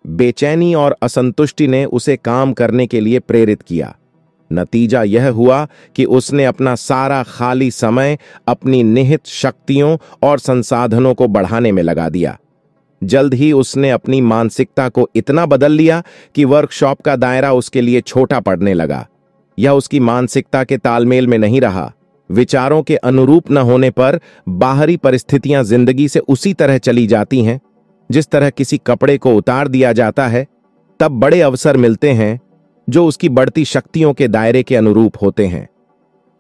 बेचैनी और असंतुष्टि ने उसे काम करने के लिए प्रेरित किया। नतीजा यह हुआ कि उसने अपना सारा खाली समय अपनी निहित शक्तियों और संसाधनों को बढ़ाने में लगा दिया। जल्द ही उसने अपनी मानसिकता को इतना बदल लिया कि वर्कशॉप का दायरा उसके लिए छोटा पड़ने लगा। यह उसकी मानसिकता के तालमेल में नहीं रहा। विचारों के अनुरूप न होने पर बाहरी परिस्थितियां जिंदगी से उसी तरह चली जाती हैं जिस तरह किसी कपड़े को उतार दिया जाता है। तब बड़े अवसर मिलते हैं जो उसकी बढ़ती शक्तियों के दायरे के अनुरूप होते हैं।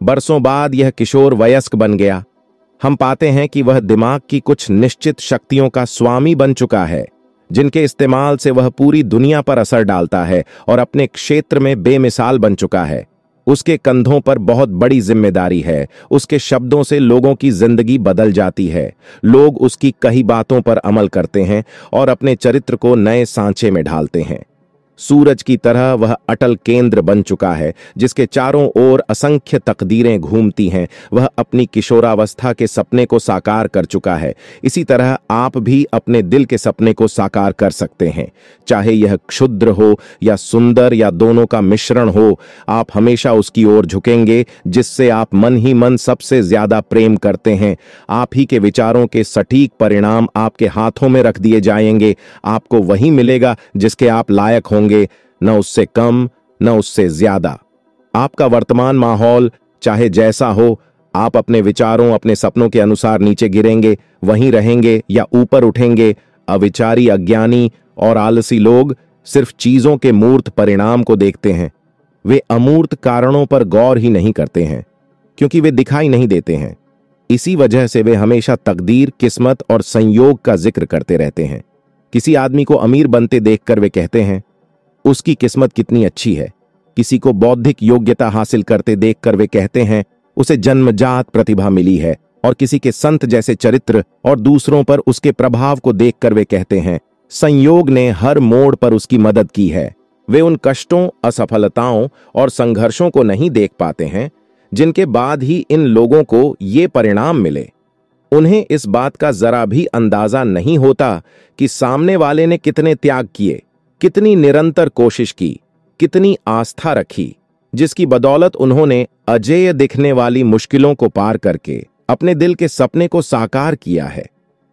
बरसों बाद यह किशोर वयस्क बन गया। हम पाते हैं कि वह दिमाग की कुछ निश्चित शक्तियों का स्वामी बन चुका है जिनके इस्तेमाल से वह पूरी दुनिया पर असर डालता है और अपने क्षेत्र में बेमिसाल बन चुका है। उसके कंधों पर बहुत बड़ी जिम्मेदारी है। उसके शब्दों से लोगों की जिंदगी बदल जाती है। लोग उसकी कही बातों पर अमल करते हैं और अपने चरित्र को नए सांचे में ढालते हैं। सूरज की तरह वह अटल केंद्र बन चुका है जिसके चारों ओर असंख्य तकदीरें घूमती हैं। वह अपनी किशोरावस्था के सपने को साकार कर चुका है। इसी तरह आप भी अपने दिल के सपने को साकार कर सकते हैं, चाहे यह क्षुद्र हो या सुंदर या दोनों का मिश्रण हो। आप हमेशा उसकी ओर झुकेंगे जिससे आप मन ही मन सबसे ज्यादा प्रेम करते हैं। आप ही के विचारों के सटीक परिणाम आपके हाथों में रख दिए जाएंगे। आपको वही मिलेगा जिसके आप लायक होंगे, न उससे कम न उससे ज्यादा। आपका वर्तमान माहौल चाहे जैसा हो, आप अपने विचारों, अपने सपनों के अनुसार नीचे गिरेंगे, वहीं रहेंगे या ऊपर उठेंगे। अविचारी, अज्ञानी और आलसी लोग सिर्फ चीजों के मूर्त परिणाम को देखते हैं। वे अमूर्त कारणों पर गौर ही नहीं करते हैं क्योंकि वे दिखाई नहीं देते हैं। इसी वजह से वे हमेशा तकदीर, किस्मत और संयोग का जिक्र करते रहते हैं। किसी आदमी को अमीर बनते देखकर वे कहते हैं, उसकी किस्मत कितनी अच्छी है। किसी को बौद्धिक योग्यता हासिल करते देखकर वे कहते हैं, उसे जन्मजात प्रतिभा मिली है। और किसी के संत जैसे चरित्र और दूसरों पर उसके प्रभाव को देखकर वे कहते हैं, संयोग ने हर मोड़ पर उसकी मदद की है। वे उन कष्टों, असफलताओं और संघर्षों को नहीं देख पाते हैं जिनके बाद ही इन लोगों को ये परिणाम मिले। उन्हें इस बात का जरा भी अंदाजा नहीं होता कि सामने वाले ने कितने त्याग किए, कितनी निरंतर कोशिश की, कितनी आस्था रखी, जिसकी बदौलत उन्होंने अजेय दिखने वाली मुश्किलों को पार करके अपने दिल के सपने को साकार किया है।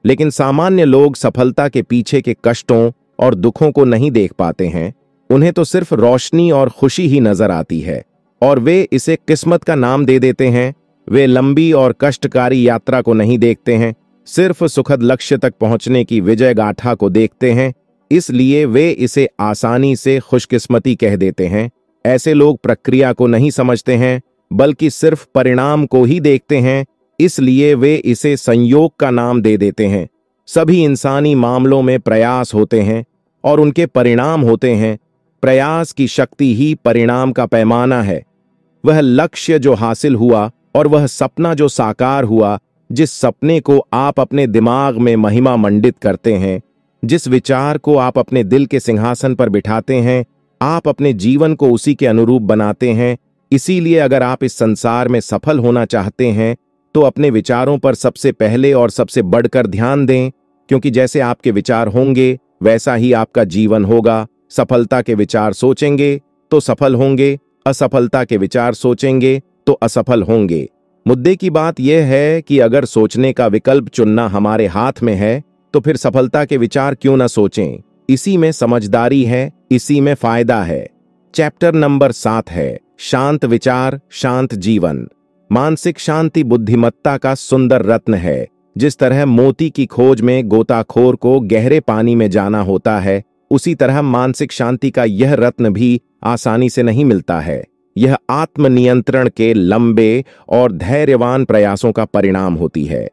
लेकिन सामान्य लोग सफलता के पीछे के कष्टों और दुखों को नहीं देख पाते हैं। उन्हें तो सिर्फ रोशनी और खुशी ही नजर आती है और वे इसे किस्मत का नाम दे देते हैं। वे लंबी और कष्टकारी यात्रा को नहीं देखते हैं, सिर्फ सुखद लक्ष्य तक पहुंचने की विजय गाथा को देखते हैं। इसलिए वे इसे आसानी से खुशकिस्मती कह देते हैं। ऐसे लोग प्रक्रिया को नहीं समझते हैं बल्कि सिर्फ परिणाम को ही देखते हैं, इसलिए वे इसे संयोग का नाम दे देते हैं। सभी इंसानी मामलों में प्रयास होते हैं और उनके परिणाम होते हैं। प्रयास की शक्ति ही परिणाम का पैमाना है। वह लक्ष्य जो हासिल हुआ और वह सपना जो साकार हुआ, जिस सपने को आप अपने दिमाग में महिमा मंडित करते हैं, जिस विचार को आप अपने दिल के सिंहासन पर बिठाते हैं, आप अपने जीवन को उसी के अनुरूप बनाते हैं। इसीलिए अगर आप इस संसार में सफल होना चाहते हैं तो अपने विचारों पर सबसे पहले और सबसे बढ़कर ध्यान दें, क्योंकि जैसे आपके विचार होंगे वैसा ही आपका जीवन होगा। सफलता के विचार सोचेंगे तो सफल होंगे, असफलता के विचार सोचेंगे तो असफल होंगे। मुद्दे की बात यह है कि अगर सोचने का विकल्प चुनना हमारे हाथ में है तो फिर सफलता के विचार क्यों ना सोचें। इसी में समझदारी है, इसी में फायदा है। चैप्टर नंबर सात है, शांत विचार शांत जीवन। मानसिक शांति बुद्धिमत्ता का सुंदर रत्न है। जिस तरह मोती की खोज में गोताखोर को गहरे पानी में जाना होता है, उसी तरह मानसिक शांति का यह रत्न भी आसानी से नहीं मिलता है। यह आत्मनियंत्रण के लंबे और धैर्यवान प्रयासों का परिणाम होती है।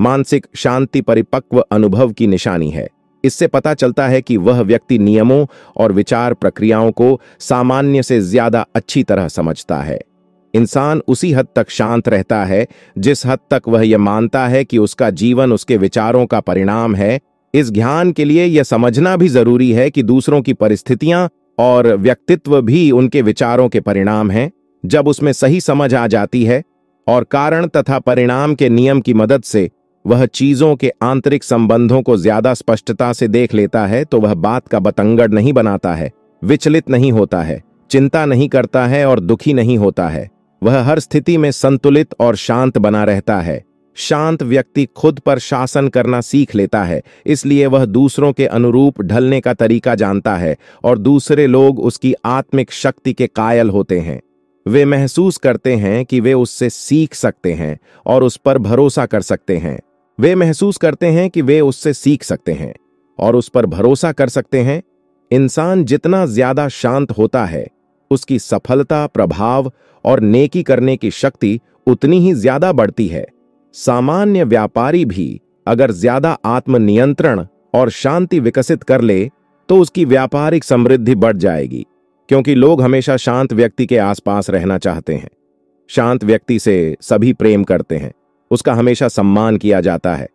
मानसिक शांति परिपक्व अनुभव की निशानी है। इससे पता चलता है कि वह व्यक्ति नियमों और विचार प्रक्रियाओं को सामान्य से ज्यादा अच्छी तरह समझता है। इंसान उसी हद तक शांत रहता है जिस हद तक वह यह मानता है कि उसका जीवन उसके विचारों का परिणाम है। इस ज्ञान के लिए यह समझना भी जरूरी है कि दूसरों की परिस्थितियां और व्यक्तित्व भी उनके विचारों के परिणाम हैं। जब उसमें सही समझ आ जाती है और कारण तथा परिणाम के नियम की मदद से वह चीजों के आंतरिक संबंधों को ज्यादा स्पष्टता से देख लेता है, तो वह बात का बतंगड़ नहीं बनाता है, विचलित नहीं होता है, चिंता नहीं करता है और दुखी नहीं होता है। वह हर स्थिति में संतुलित और शांत बना रहता है। शांत व्यक्ति खुद पर शासन करना सीख लेता है, इसलिए वह दूसरों के अनुरूप ढलने का तरीका जानता है और दूसरे लोग उसकी आत्मिक शक्ति के कायल होते हैं। वे महसूस करते हैं कि वे उससे सीख सकते हैं और उस पर भरोसा कर सकते हैं। वे महसूस करते हैं कि वे उससे सीख सकते हैं और उस पर भरोसा कर सकते हैं। इंसान जितना ज्यादा शांत होता है, उसकी सफलता, प्रभाव और नेकी करने की शक्ति उतनी ही ज्यादा बढ़ती है। सामान्य व्यापारी भी अगर ज्यादा आत्मनियंत्रण और शांति विकसित कर ले तो उसकी व्यापारिक समृद्धि बढ़ जाएगी, क्योंकि लोग हमेशा शांत व्यक्ति के आसपास रहना चाहते हैं। शांत व्यक्ति से सभी प्रेम करते हैं, उसका हमेशा सम्मान किया जाता है।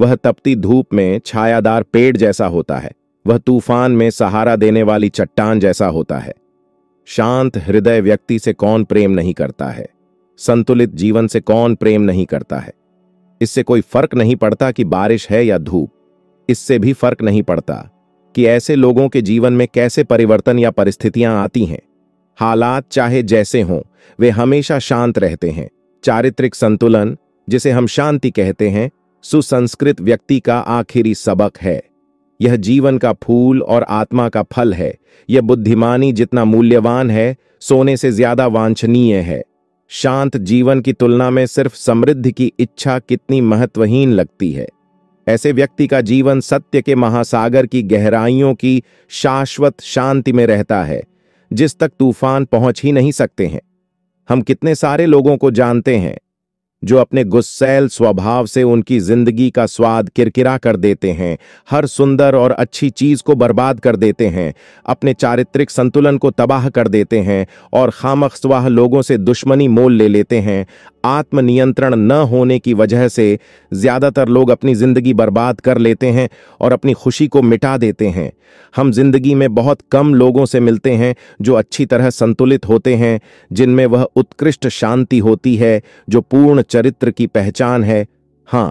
वह तपती धूप में छायादार पेड़ जैसा होता है, वह तूफान में सहारा देने वाली चट्टान जैसा होता है। शांत हृदय व्यक्ति से कौन प्रेम नहीं करता है? संतुलित जीवन से कौन प्रेम नहीं करता है? इससे कोई फर्क नहीं पड़ता कि बारिश है या धूप। इससे भी फर्क नहीं पड़ता कि ऐसे लोगों के जीवन में कैसे परिवर्तन या परिस्थितियां आती हैं। हालात चाहे जैसे हों, वे हमेशा शांत रहते हैं। चारित्रिक संतुलन, जिसे हम शांति कहते हैं, सुसंस्कृत व्यक्ति का आखिरी सबक है। यह जीवन का फूल और आत्मा का फल है। यह बुद्धिमानी जितना मूल्यवान है, सोने से ज्यादा वांछनीय है। शांत जीवन की तुलना में सिर्फ समृद्धि की इच्छा कितनी महत्वहीन लगती है। ऐसे व्यक्ति का जीवन सत्य के महासागर की गहराइयों की शाश्वत शांति में रहता है, जिस तक तूफान पहुंच ही नहीं सकते हैं। हम कितने सारे लोगों को जानते हैं जो अपने गुस्सैल स्वभाव से उनकी जिंदगी का स्वाद किरकिरा कर देते हैं, हर सुंदर और अच्छी चीज को बर्बाद कर देते हैं, अपने चारित्रिक संतुलन को तबाह कर देते हैं और खामख्वाह लोगों से दुश्मनी मोल ले लेते हैं। आत्मनियंत्रण न होने की वजह से ज्यादातर लोग अपनी जिंदगी बर्बाद कर लेते हैं और अपनी खुशी को मिटा देते हैं। हम जिंदगी में बहुत कम लोगों से मिलते हैं जो अच्छी तरह संतुलित होते हैं, जिनमें वह उत्कृष्ट शांति होती है जो पूर्ण चरित्र की पहचान है। हां,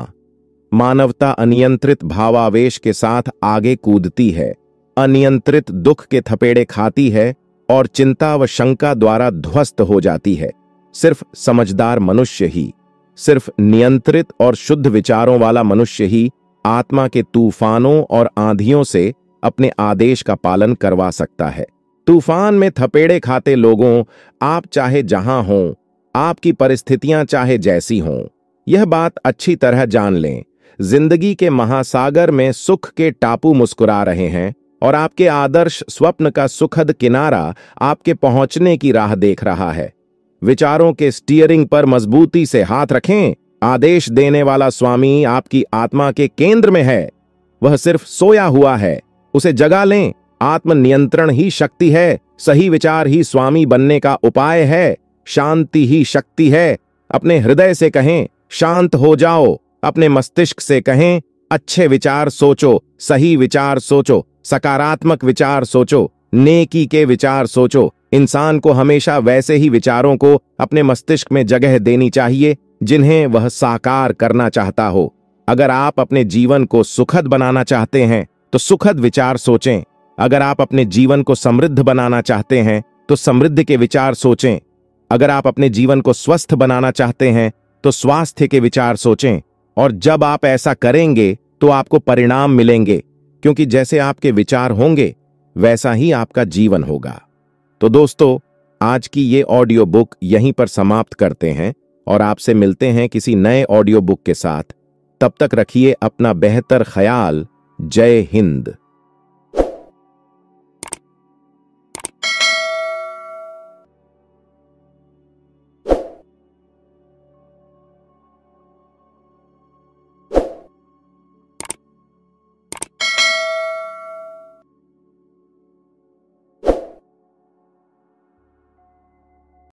मानवता अनियंत्रित भावावेश के साथ आगे कूदती है, अनियंत्रित दुख के थपेड़े खाती है और चिंता व शंका द्वारा ध्वस्त हो जाती है। सिर्फ समझदार मनुष्य ही, सिर्फ नियंत्रित और शुद्ध विचारों वाला मनुष्य ही आत्मा के तूफानों और आंधियों से अपने आदेश का पालन करवा सकता है। तूफान में थपेड़े खाते लोगों, आप चाहे जहां हों, आपकी परिस्थितियां चाहे जैसी हों, यह बात अच्छी तरह जान लें। जिंदगी के महासागर में सुख के टापू मुस्कुरा रहे हैं और आपके आदर्श स्वप्न का सुखद किनारा आपके पहुंचने की राह देख रहा है। विचारों के स्टीयरिंग पर मजबूती से हाथ रखें। आदेश देने वाला स्वामी आपकी आत्मा के केंद्र में है, वह सिर्फ सोया हुआ है, उसे जगा लें। आत्मनियंत्रण ही शक्ति है, सही विचार ही स्वामी बनने का उपाय है, शांति ही शक्ति है। अपने हृदय से कहें शांत हो जाओ, अपने मस्तिष्क से कहें अच्छे विचार सोचो, सही विचार सोचो, सकारात्मक विचार सोचो, नेकी के विचार सोचो। इंसान को हमेशा वैसे ही विचारों को अपने मस्तिष्क में जगह देनी चाहिए जिन्हें वह साकार करना चाहता हो। अगर आप अपने जीवन को सुखद बनाना चाहते हैं तो सुखद विचार सोचें। अगर आप अपने जीवन को समृद्ध बनाना चाहते हैं तो समृद्ध के विचार सोचें। अगर आप अपने जीवन को स्वस्थ बनाना चाहते हैं तो स्वास्थ्य के विचार सोचें। और जब आप ऐसा करेंगे तो आपको परिणाम मिलेंगे, क्योंकि जैसे आपके विचार होंगे वैसा ही आपका जीवन होगा। तो दोस्तों, आज की ये ऑडियो बुक यहीं पर समाप्त करते हैं और आपसे मिलते हैं किसी नए ऑडियो बुक के साथ। तब तक रखिए अपना बेहतर ख्याल। जय हिंद।